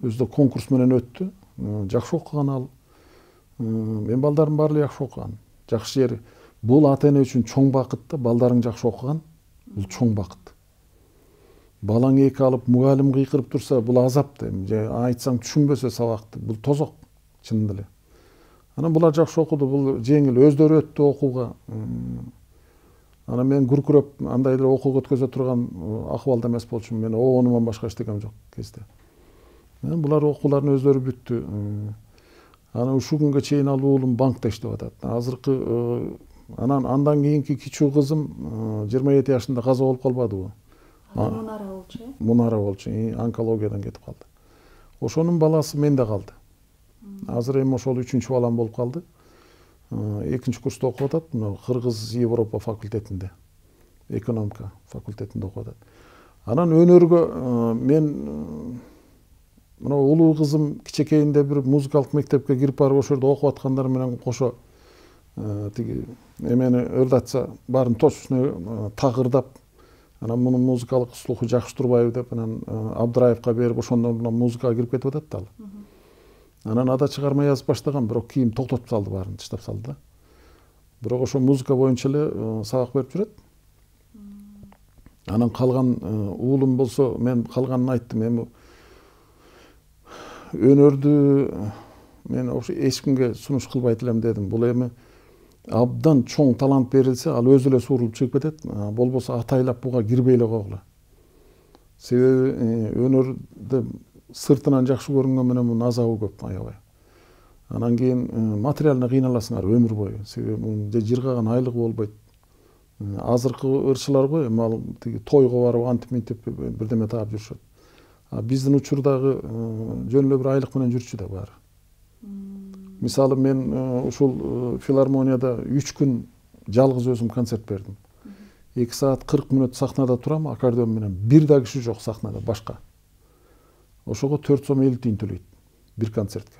Özde konkurs menen öttü. Jakşı okugan al. Men baldarım barla jakşı okugan. Jakşı jeri. Bul ata-ene üçün çoň bakıt da, baldarın jakşı okugan. Bul çoň bakıt. Balan eki alıp mugalim kıykırıp tursa bul azap da. Aytsaң түшүнбөсө sabakta. Bul tozok çın dile. Anan bular jakşı okudu. Bul jengil özdörü öttü okuga. Ana men gürküröp andaylar okuw ötközö turgan ahvalda emes bolçum. Men oonundan başka iştekem jok kezde. Bular okuwlaryň özleri büttü. Ana uşu künge çeyin al oğlum bankta iştep atat. Hazırkı anan andan keyinki kiçik kızım жыйырма эки yaşında kaza bolup kalbadı bu. Munara bolçu. Munara bolçu. Onkologiyadan ketip kaldı. Oşonun balası mende kaldı. Hazır emi oşol үчүнчү balam bolup kaldı. ikinci kursta okup atat, Kırgız Avrupa fakültetinde, ekonomika fakültetinde okup atat. Anan önörgü, men, mana ulu kızım kiçekeyinde bir muzikalt mektepke girip barıp oşerda okup atkandar menen koşo, tigi emeni ördatsa barın toş üstüne tağırdap, anan bunun muzikalık üslubu jakşı turbayby dep, anan Abdırayevka berip oşondan bulan muzikaka girip ketip atat da al. Anan ada çıkarma yazıp baştagan, birok kiyim toktotup saldı barın, çıtap saldı da. Birok oşo muzika boyunca ele sabak berip jüret. Anan kalgan oğlum bolsa, men kalganını ayttım, men önördü, men oşo eş kimge sunuş kılbayt elem dedim. Bul emi abdan çoğun talant berilse, al öz ele surulup çıkıp ketet, bol bolsa ataylap buga girbeyle koyla. Sebebi önörde sırtından jakşı görüngön menen bunun azabı köp ayabay. Anan keyin materialına kıynalasınlar ömür boyu. Sebebi bunun jırgagan aylığı bolboyt. Азыркы ырчылар ғой, мал тиги тойго барып антип-ментип бирдеме таап жүрүшөт. А биздин учурдагы жөнүлө бир айлык менен жүрчү да бар. Мисалы мен ушул филармонияда üç күн жалгыз өзүм концерт бердим. iki саат kırk мүнөт сахнада турам, аккордеон менен. Бир да киши жок сахнада, башка. Ошого dört сом elli тиын төлөйт бир концертке.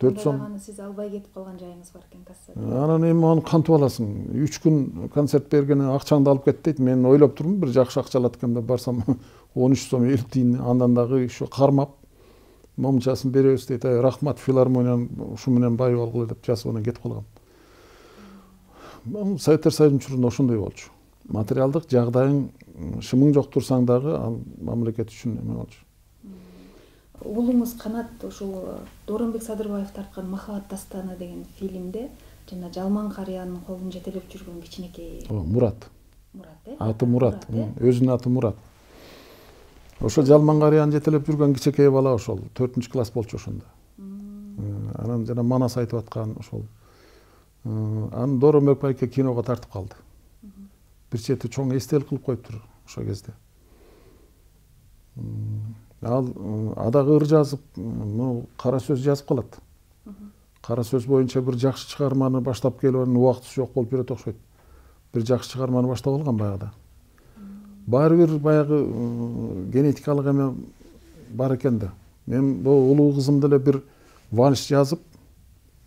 dört son. Ananı siz albay ketip kalgan jayınız barken kassada. Anan emi onu kantip alasın. üç gün konsert bergene akçandı alıp ket deyt. Men oylop turmun bir jakşı akçalatkanda barsam on üç som elli tiyin andan dagı şu karmap momçaсын беребиз дейт. Ай рахмат филармонияны ушу менен бай болгула деп жазып анан кетип калгам. Мом Советтер Союзунун учурунда ошондой болчу. Материалдык жагдайың шымың жок турсаң дагы ал мамлекет үчүн эме болчу. Улумуз Канат ошол Дооронбек Садырбаев тарткан Махабат дастаны деген фильмде жана жалман карыянын колун жетелеп жүргөн кичинекей Мурат. Мурат, э? Аты Мурат. Өзүнүн аты Мурат. Ошол жалман карыянын жетелеп жүргөн кичинекей бала ошол dördüncü класс болчу ошондо. Анан жана Манас айтып аткан ошол анын Дооронбек байке киного тартып калды. Бир чети чоң эстел кылып койуптур ошо кезде. Al adagı ır yazıp, kara söz yazıp kalat. Kara söz boyunca bir jakşı çıkarmanı başlap kelibin uaqtısı yok bolup beret okşoyt. Bir jakşı çıkarmanı başlap algan bayağıda. Baribir bayağı genetikalık eme bar eken de. Men bu uluu kızımda ele bir vals yazıp,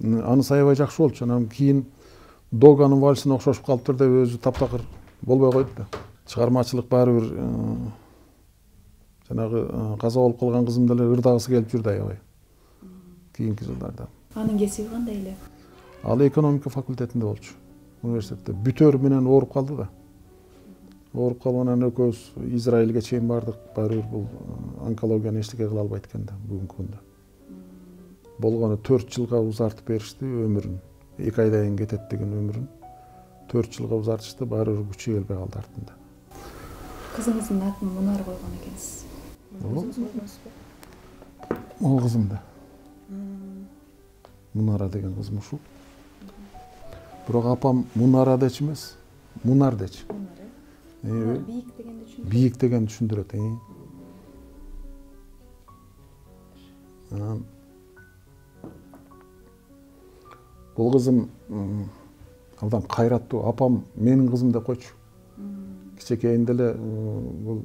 anı sayabay jakşı bolçu. Anam kiyin Doganın valsına okşoşup kalıptır dep özü taptakır bolbay koydu da. Çıkarmaçılık baribir Жанагы каза болуп калган кызымды эле ырдагысы келип жүрдү аябай. Кийинки жылдарда. Анын кесиби кандай эле? Ал экономика факультетинде болчу. Университетте бүтөр менен ооруп калды да. Ооруп калганан экөөбүз Израилге чейин бардык. Баары бул онкологияны эчтеке кыла албайт экен да бүгүнкү күндө. Болгону dört жылга узартып беришти өмүрүн. эки айдан кетет деген өмүрүн dört жылга узартышты, баары күчү келбей калды артында. Кызыңыздын атын Мунар койгон экенсиз. Ол kızım da. Munara degen kızım uşul. Bırak apam Munara deç emes, Munar deç. Munar biyik degende düşündüret. Biyik degende düşündüret. Bol kızım aldan kayrattı. Apam menin kızım da koç. Kiçekeyinde ele bul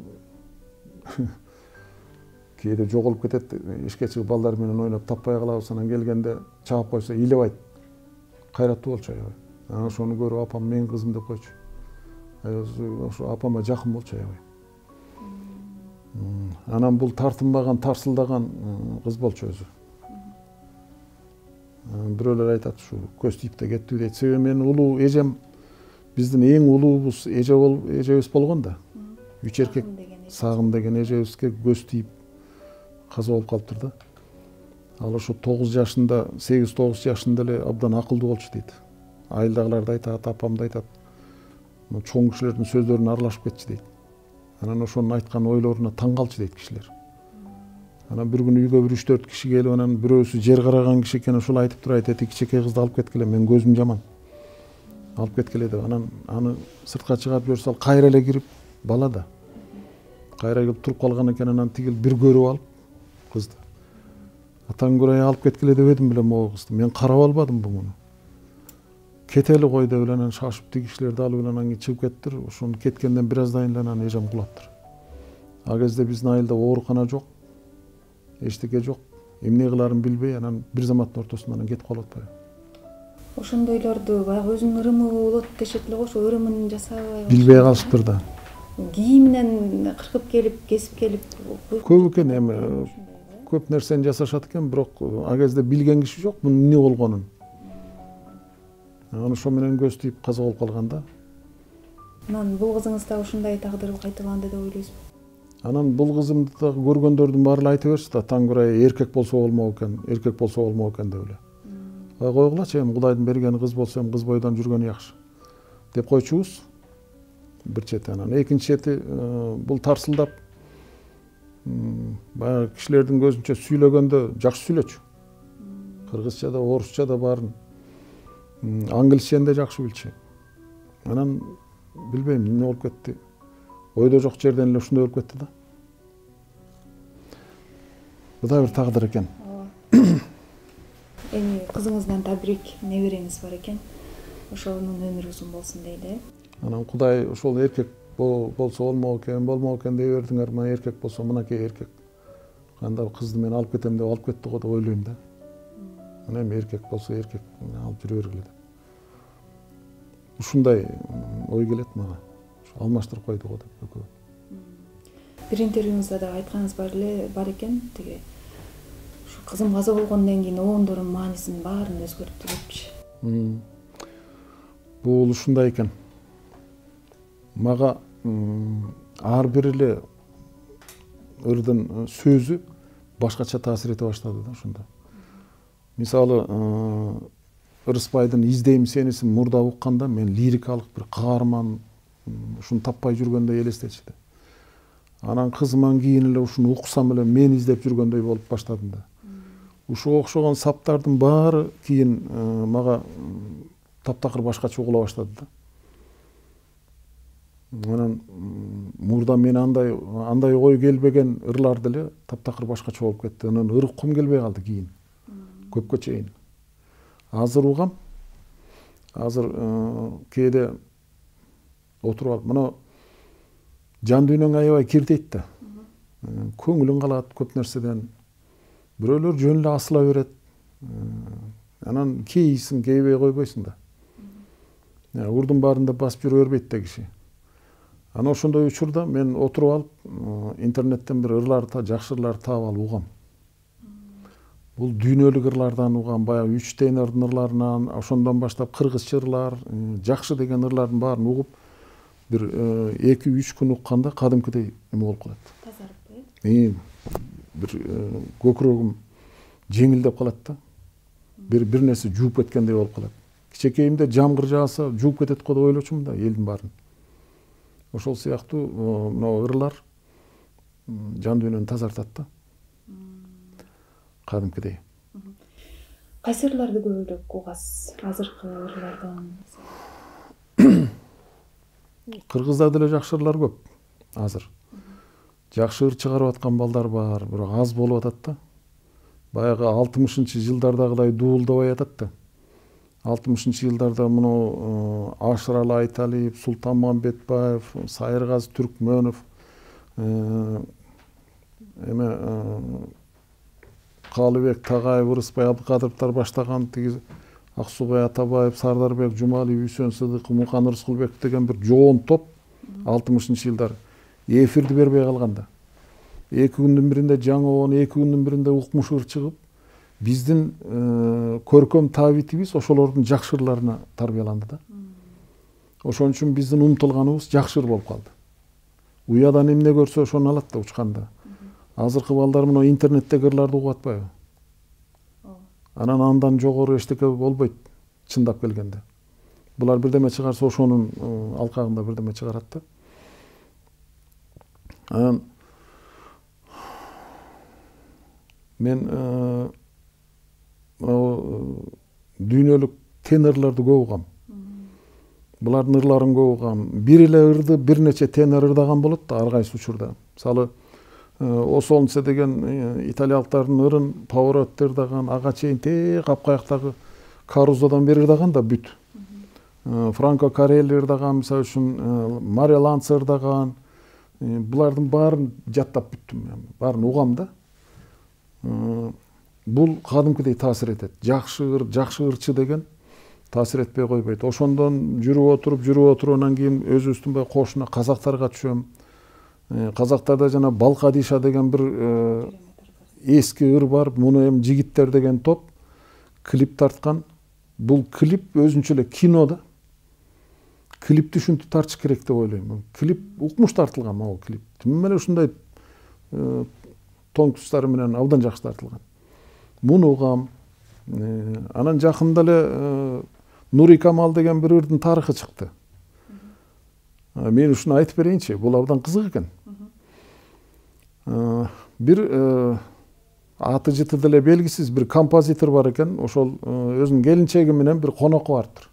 кейде жоголуп кетет, эшке чыгып балдар менен ойноп таппай калабыз, анан келгенде чаап койсо илебайт. Кайраттуу болчу аябай. Анан ошону көрүп апам мен кызым деп койчу. Ошо апама жакын болчу аябай. Анан бул тартынбаган, тарсылдаган кыз болчу өзү. Бирөөлөр айтат ушу көз тийип да кетти дейт. Себеби менин улуу эжем биздин эң улуубуз эже болуп, эжебиз болгон да. Үч эркек сагым деген эжебизге көз тийип каза болуп калыптыр да. Ал ошо dokuz жашында, sekiz dokuz жашында эле абдан акылдуу болчу дейт. Айылдагылар да айтат, апам да айтат. Чоң кишилердин сөздөрүнө аралашып кетчү дейт. Анан ошонун айткан ойлоруна таң калчу дейт кишилер. Анан бир күнү үйгө бир üç dört киши келип, анан бирөөсү жер караган киши экен, ошол айтып туруп айтат, кичинекей кызды алып кеткиле, мен көзүм жаман. Алып кеткиле деп, анан аны сыртка чыгарып жиберсе, ал кайра эле кирип бала да. Кайра келип туруп калган экен, анан тигил бир көрүп алып kızdı. Atan Güray'ı alıp getkiledi ödüm bile o kızdı. Ben karab almadım bunu. Keteli koyda öylenen şaşıp dikişlerde alı öylenen geçip kettir. Oşun ketkenden biraz dayınlanan ecam kulattır. Ağızda biz nailde oğurkana yok, eşteke yok. Emne kılarım bilbey, anan bir zamanın ortasından get kalatpay. Oşundaylardı, bayağı özün ırımı oğlut teşetli koş, o ırımının jasabay. Bilbeye kalıştır da. Giyimden kırkıp gelip, kesip gelip. Köpüken hem, köp nersen jasaşatıken, bırak ağızda bilgen kişi yok, bunun ne olganın. Onu şomenen göstüyüp kazık olup kalganda. Anan, bul kızınızda oşunday tağdırı kaytalandı da oyluyorsun. Anan, bul kızımda da görgöndördüm barla ayta verse da, tanguraya erkek bolsa olma oken, erkek bolsa olma oken de öyle. Koyuğla çeyim, Kuday'ın bergeni kız bolsa, kız boydan jürgeni yakışı. Dep koyçuğuz, bir çeti anan. Ekinci çeti, bul tarsıldap, bayağı kişilerden gözünce süylögöndö, jakşı süylöçü. Kırgızca da, orusça da barın. Angilşeni de jakşı bilçi. Anan, bilbeyim, emne olup ketdi. Oyda jok жерден эле ушундай olup ketdi da. Bu da bir tağdır eken. Эми кызыңыздан табрик, небереңиз бар экен. Ошонун өмүрү узун болсун дейди. Анан Кудай ошол эркек болсо болмок экен, болмок экен дей бердиңер, мына эркек болсо мынакей эркек. Кандай кызды мен алып кетем деп алып кетти го деп ойлойм да. Ana erkek bolsa erkek alıp yürü vergiledi. Uşunday oy geledi bana. Almaştırıp koydu o da. Bir intervyunuzda da aytkanız var eken, şu kızım kaza bolgondan keyin oondorun maanisinin baarını özgörtüp turupmuş. Bul uşunday eken. Maga ar bir ele ırdın sözü başkaça tasir ete başladı da şunda. Misalı, Irısbaydın izdeyim senisi murda uqqanda, men lirikalık bir qarman, şunu tappay jürgöndö elestechidi. Anan kızman kiyinile, şunu uqsam ile men izdep jürgöndöy bolup başladım da. Uşu okşoğan saptardın baarı kiyin, mağa taptakır başkaça uğula başladı da. Anan murda men anday, anday koy kelbegen ırlar dile, taptakır başkaça olup ketdi. Anan ırık kum kelbey kaldı kiyin. Köpkö çeyin. Hazır uğam, hazır ıı, kede oturup alıp, mına can düğünün ayabay kirdeydi de. Köngülün kalat köp nerseden, biröylör jönlü asıla öret. Anan keysin, keybey koyboysun da. Yani, urdun barında basıp yürü örbeydi de kişi. Ana oşunday uçurda, men oturup alıp, ıı, internetten bir ırlar ta, jakşırlar ta alıp uğam. Bu düğünölü ırlardan uğan bayağı üç teynerdin ırlarından, oşondan başlap kırgızça ırlar, jakşı degen ırların baарын uğup bir iki üç gün uqqanda kadimkidey eme olup kalat. Tazarıp koyat. Bir kökürögüm jengildep kalat da. Bir bir nesi juup ketkendey olup kalat. Kiçekeyimde jamgır jaasa juup ketet go dep oyloçum da eldin baарын. Oşol sıyaktuu mına ırlar jan dünönü tazartat da. Kadimkidey. Kaysi ırlardı köbüröök uğasız azırkı ırlardan? Kırgızlarda ele jakşı ırlar köp azır. Jakşı ır çıkarıp atkan baldar bar, biroq az bolup atat da. Bayağı altmışıncı yıldardagiday duuldabay atat da. altmışıncı yıldarda munu Aşıralı Aytaliyev, Sultanmanbetbayev, Sayırgazi Türkmönöv, eme Kalibek, Tagayev, Irısbay, Abdıkadirovlar başlagan, Aksubay, Atabayev, Sardarbek, Cumaliyev, Hüseyin Sıdıkov, Mukan Irskulbekov degen bir joğun top altmışıncı yıllar efirdi berbey kalganda. Eki gündün birinde Jañoon, eki gündün birinde uqmuş ır çıkıp, bizdin körköm tabitibis oşolordun jakşı ırlarına tarbiyalandı da. Oşon üçin bizdin umtılganıbız jakşı ır bolup kaldı. Uyadan emne körse oşonu alat da uçkanda. Azırkı baldarımın o internette kırlarda uğatbayı. Anan andan joğoru eşteke olbaydı, çındap kelgende. Bular bir deme çıkarsa oşonun alkağında bir deme çıkarattı. Anan, men o düğünölük tenörlerde koğuğam. Buların ırların koğuğam. Bir ile ırdı, bir neçe tenör ırdağan bolup da, argaysı uçurda. Salı, O solunse degen İtalyalıkların ırın, Pavarotti ırdağın, Agaçeyin, te kapkayaktağı Karuza'dan beri ırdağın da büt. Franco Karelier'dağan, misal üçün Mario Lancer'dağan, bulardan barın jattap büttüm yani, barın uğam da. Bul kadimkidey tasir etet. Jakşıgır, jakşıgırçı degen tasir etpey koybayt. Oşondan jürüp oturup, jürüp oturup, ondan keyin öz üstüme koşuna Kazaktarga tüşöm. Kazaktarda jana Balkadisha degen bir eski ır bar, munu hem jigitler degen top klip tartkan. Bul klip özünçöle kino da. Klip düşüntü tartış kerek dep oyloyum. Klip ukmuş tartılgan ma o klip. Mene uşunday toň tustary menen abdan jakşı tartılgan. Muny uğam. Anan jakında ele Nuri Kamal degen bir ırdın tarıhı çıktı. Men uşunu aytıp bereyinçi, bul abdan kızık eken. Bir аты жыты деле белгисиз bir композитор бар экен, ошол өзүнүн келинчеги менен bir конокко бардыр.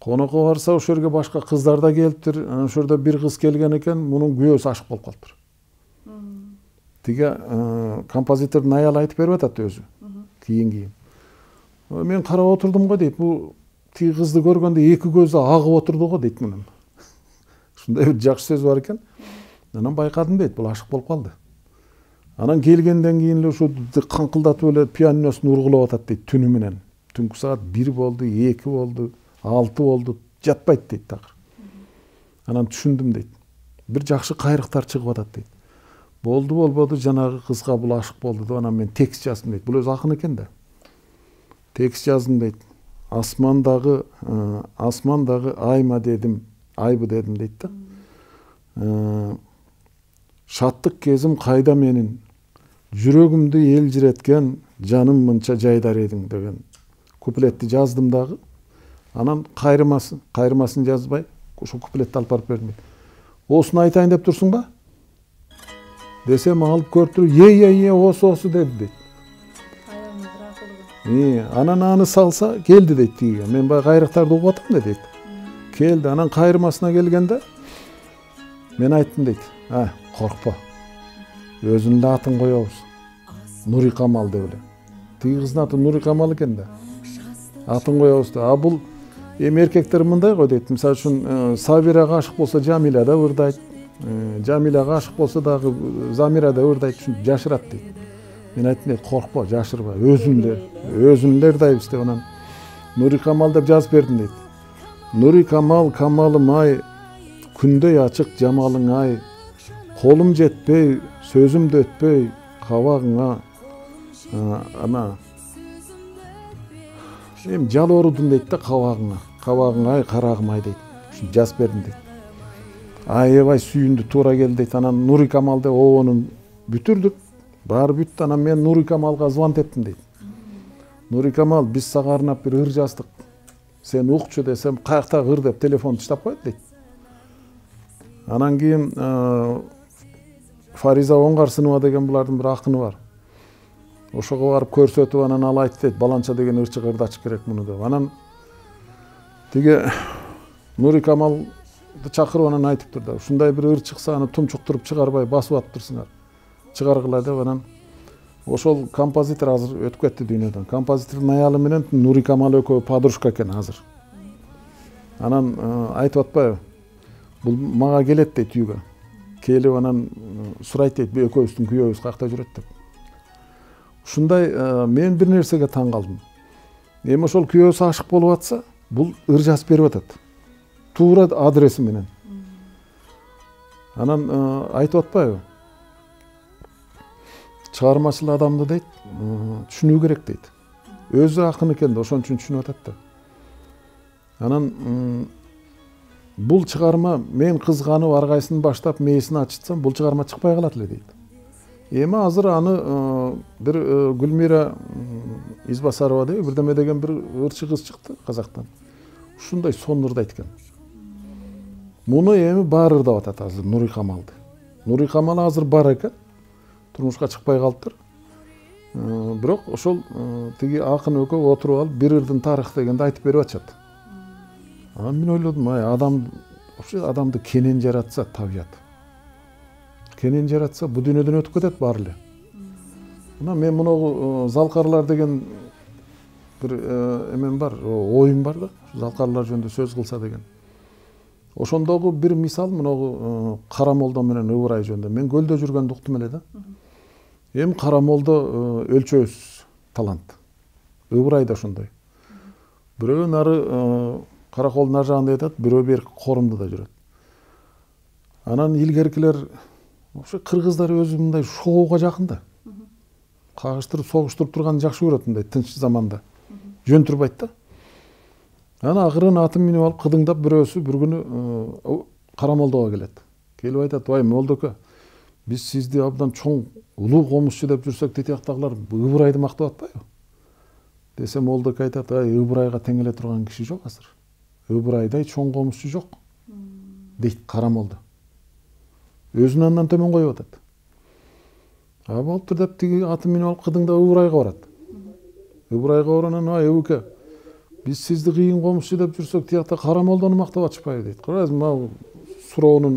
Конокко барса, ошол жерге башка кыздар да келиптир. Ошол жерде bir кыз келген экен, мунун күйөөсү ашык болуп калыптыр. Тиги композитордун аялы айтып берип атат өзү. Кийин-кийин. Мен карап отурдум го дейт, бул тиги кызды көргөндө эки көзү агып отурду го дейт менен. Ушундай бир жакшы сөз бар экен. Анан байкадым дейт, бул ашык болуп калды. Anan kelgenden keyin ele şu kankıldatıp öyle piyanosunu urgulap atat deyt tünü menen. Tünkü saat bir boldu, iki boldu, altı boldu, jatpayt deyt takır. Anan düşündüm deyt. Bir jakşı kayrıktar çıkıp atat deyt. Boldu bolbodu janagı kızga bul aşık boldu da anan men tekst jazdym deyt. Bul öz akın eken da. Tekst jazdım deyt. Asmandağı, asmandağı ayma dedim, aybı dedim deyt da. Şatlık kezim kayda menin. Jüregimdi eljiretken, canım mınça jaydar edin degen kupletti jazdım dağı. Anan kayrımasın, kayrımasın jazbay, şu kupletti alıp barıp berdim. Osunu aytayın dep tursun ba? Desem alıp körüp turup, ye ye ye osu osu dedi deyt. E, anan anı salsa geldi deyt diye. Men bay kayrıktarda okup atım da deyt. Keldi, anan kayrımasına kelgende men ayttım deyt. Ha, korkpa. Özünde atın koyabız. Nuri Kamal de öyle. Tigi kızın atı Nuri Kamal eken de. Atın koyabız da. A, bul em erkekler mınday koy deyt. Misal üçün e, Sabiraga aşık olsa Jamila da ırdayt. E, Jamilaga aşık olsa da Zamira da ırdayt. Çünkü jaşırat deyt. Ben aytın deyt, korkpa, jaşırba. Özünler. Özünler dayıp işte onan. Nuri Kamal da jazıp berdim deyt. Nuri Kamal, Kamalım ay, kündey açık jamalın ay. Kolum jetpey, sözüm dötpey, kabağına, ana, hem jal orudum deyt da kabağına, kabağına ay karağım ay deyt, şunu jazıp berdim deyt. Ayebay suyundu tuura keldi deyt, anan Nuri Kamal da o onu bütürdük, bari büttü, anan men Nuri Kamalga zvant ettim deyt. Nuri Kamal, biz sağa arnap bir ır jazdık, sen ukçu desem, kayakta ır dep telefonu tıştap koydu deyt. Anan keyin Fariza Ongarsınova degen bulardan bir akını var. Oşoga barıp körsetip anan al aytı deyt, balança degen ırçı kırdaçı kerek munu dep. Anan tigi Nuri Kamal'dı çakırıp anan aytıp turdu. Uşunday bir ır çıksa anı tumçuktırıp çıkarbay basıp attırsınlar. Çıkargıla dep anan oşol kompozitor hazır ötüp ketdi dünyadan. Kompozitorun ayalı menen Nuri Kamal ökö padraşka eken hazır. Anan aytıp atpayı. Bul mağa kelet deyt üyge. Kelip anan surayt deyt, bu ököbüzdün kuyöbüz kakta jüret dep. Uşunday men bir nersege taң kaldım. Эми ошол күйөөсү aşık bolup atsa, bul ыр jazıp berip atat. Tuura adresi menen. Anan aytıp atpayı. Çağırmaçıl adamdı deyt, düşünүү kerek deyt. Өзү akın eken de, oşon üçün düşünüp atat da. Anan bul çıkarma, men kızganı argaysını baştap meysini açıtsam, bul çıkarma çıkpay kalat ele deyt. Emi hazır anı bir Gülmira İzbasarova deyt, birdeme degen bir ırçı kız çıktı Kazaktan. Uşunday sonurda etken. Munu emi barır da atat hazır Nuri Kamal'dı. Nuri Kamal hazır bar eken, turmuşka çıkpay kalıptır. Birok oşol tigi akın ökö oturup alıp bir ırdın tarıhı degende aytıp berip atışat. Ben oyladım, adam, adamdı kenen jaratsa tabiat. Kenen jaratsa bu dünödön ötüp ketet barlı. Buna men munogu Zalkarlar degen bir emen var, oyun var da, zalkarlar jönde söz kılsa degen. Oşondogü bir misal mınogu Karamoldo menen Övray jönde. Men kölde jürgöndü uktum ele da. Hem Karamoldo ölçösüz талант. Övray da şunday. Biröö nary Karakolun ar jagında yatат, biröö berki Korumda da jüret. Anan ilgerikiler oşo Kırgızlar özü mınday şoouga jakın da. Kağıştırıp, soğuşturup durganı jakşı göröt mınday tınç zamanda. Jönturbayt da. Ana akırın atın minip alıp kıdıngdap birөөsü bir günü Karamoldoga kelet. Kelip aytat, "Vay Moldoka, biz sizdi abdan çoğ uluu komuzçu dep jürsök tetiyaktagilar Ыбырайды мактабатпайбы?" Dese Moldoka aytat, "Ay Ыбырайга теңеле турган киши жок азыр. Ыбырайдай çoğ komuzçu жок." дейт Karamoldo. Özünü andan tömön koyup atat. Abi alıp tur dep tigi atın minip alıp kıdıngda Ыбырайга barat. Ыбырайга oranan, "Ay Ыбыке, biz sizdi kıyın komuzçu dep jürsök tiyakta Karamoldo'nu maktap açpayı" deyit. Kıraz mı suroğunun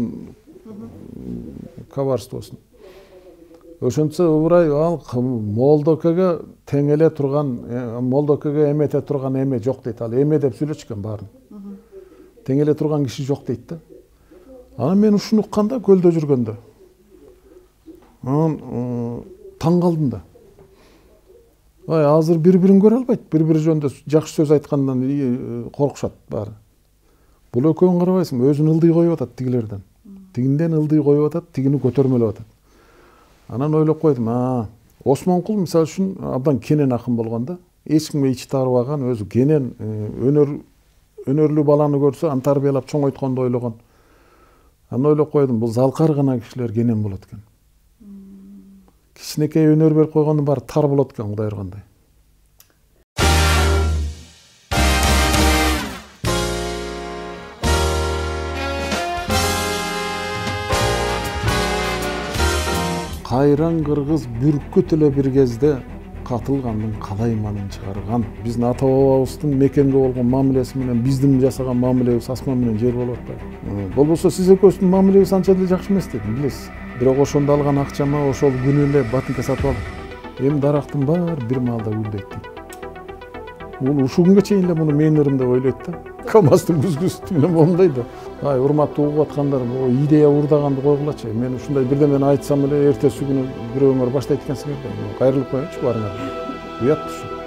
kabarısı olsun. Öşüntse Ыбырай al Moldoka'ya tengele turgan, Moldoka'ya emete turgan eme yok deyit. Al eme dep söyle çıkan barın. Tengele turgan kişi yok deyit de. Ana men uşunu ukkanda kölde jürgöndö. Anam taң kaldım da. Vay azır bir-birin köre albayt, bir-biri jönde jakşı söz aytkandan korkuşat bari. Bul ökön karabaysın, özün ıldıy koyup atat tigilerden. Tiginden ıldıy koyup atat, tigini kötörmölöp atat. Anan oylop koydum, ha, Osmonkul misal üçün abdan kenen akın bolgonda, eç kimge içi tarbagan, özü kenen öner önerlü balanı görse antarbiyalap çoğoytkondu oylogon. Anan oylop koydum, bu zalkar gana kişiler kenen bolot eken. Kişinekeye öner berip koygondun bari tar bolot eken Kuday urganday. Kayran Kırgız bürküt ile bir gezde katılgandın kalaymanın çıkargan. Biz ata bababızdın mekende olgun mamilesi menen bizdim jasagan mamilebis asman menen jel bolup atpayb. Bolboso siz ökөөsündүн mamilebisi ança деле жакшы эмес dedim, билесиз. Бирок ошондо алган акчама ошол күнү эле батынка сатып алып, эми дарактын баары bir маалда гүлдөйт дейт. Муну ушул күнгө чейин эле муну менин ырым деп ойлойт да. Камаздын күзгүсү менен момдойт да. Ay urmatlı uğratanlar, o ideya uğradağandı koygulaçı. Men uşunday birden beni aytsam bile ertesi günü bir ömür başta etkensin. Gayrılık koyun, hiç varın. Uyat düşün.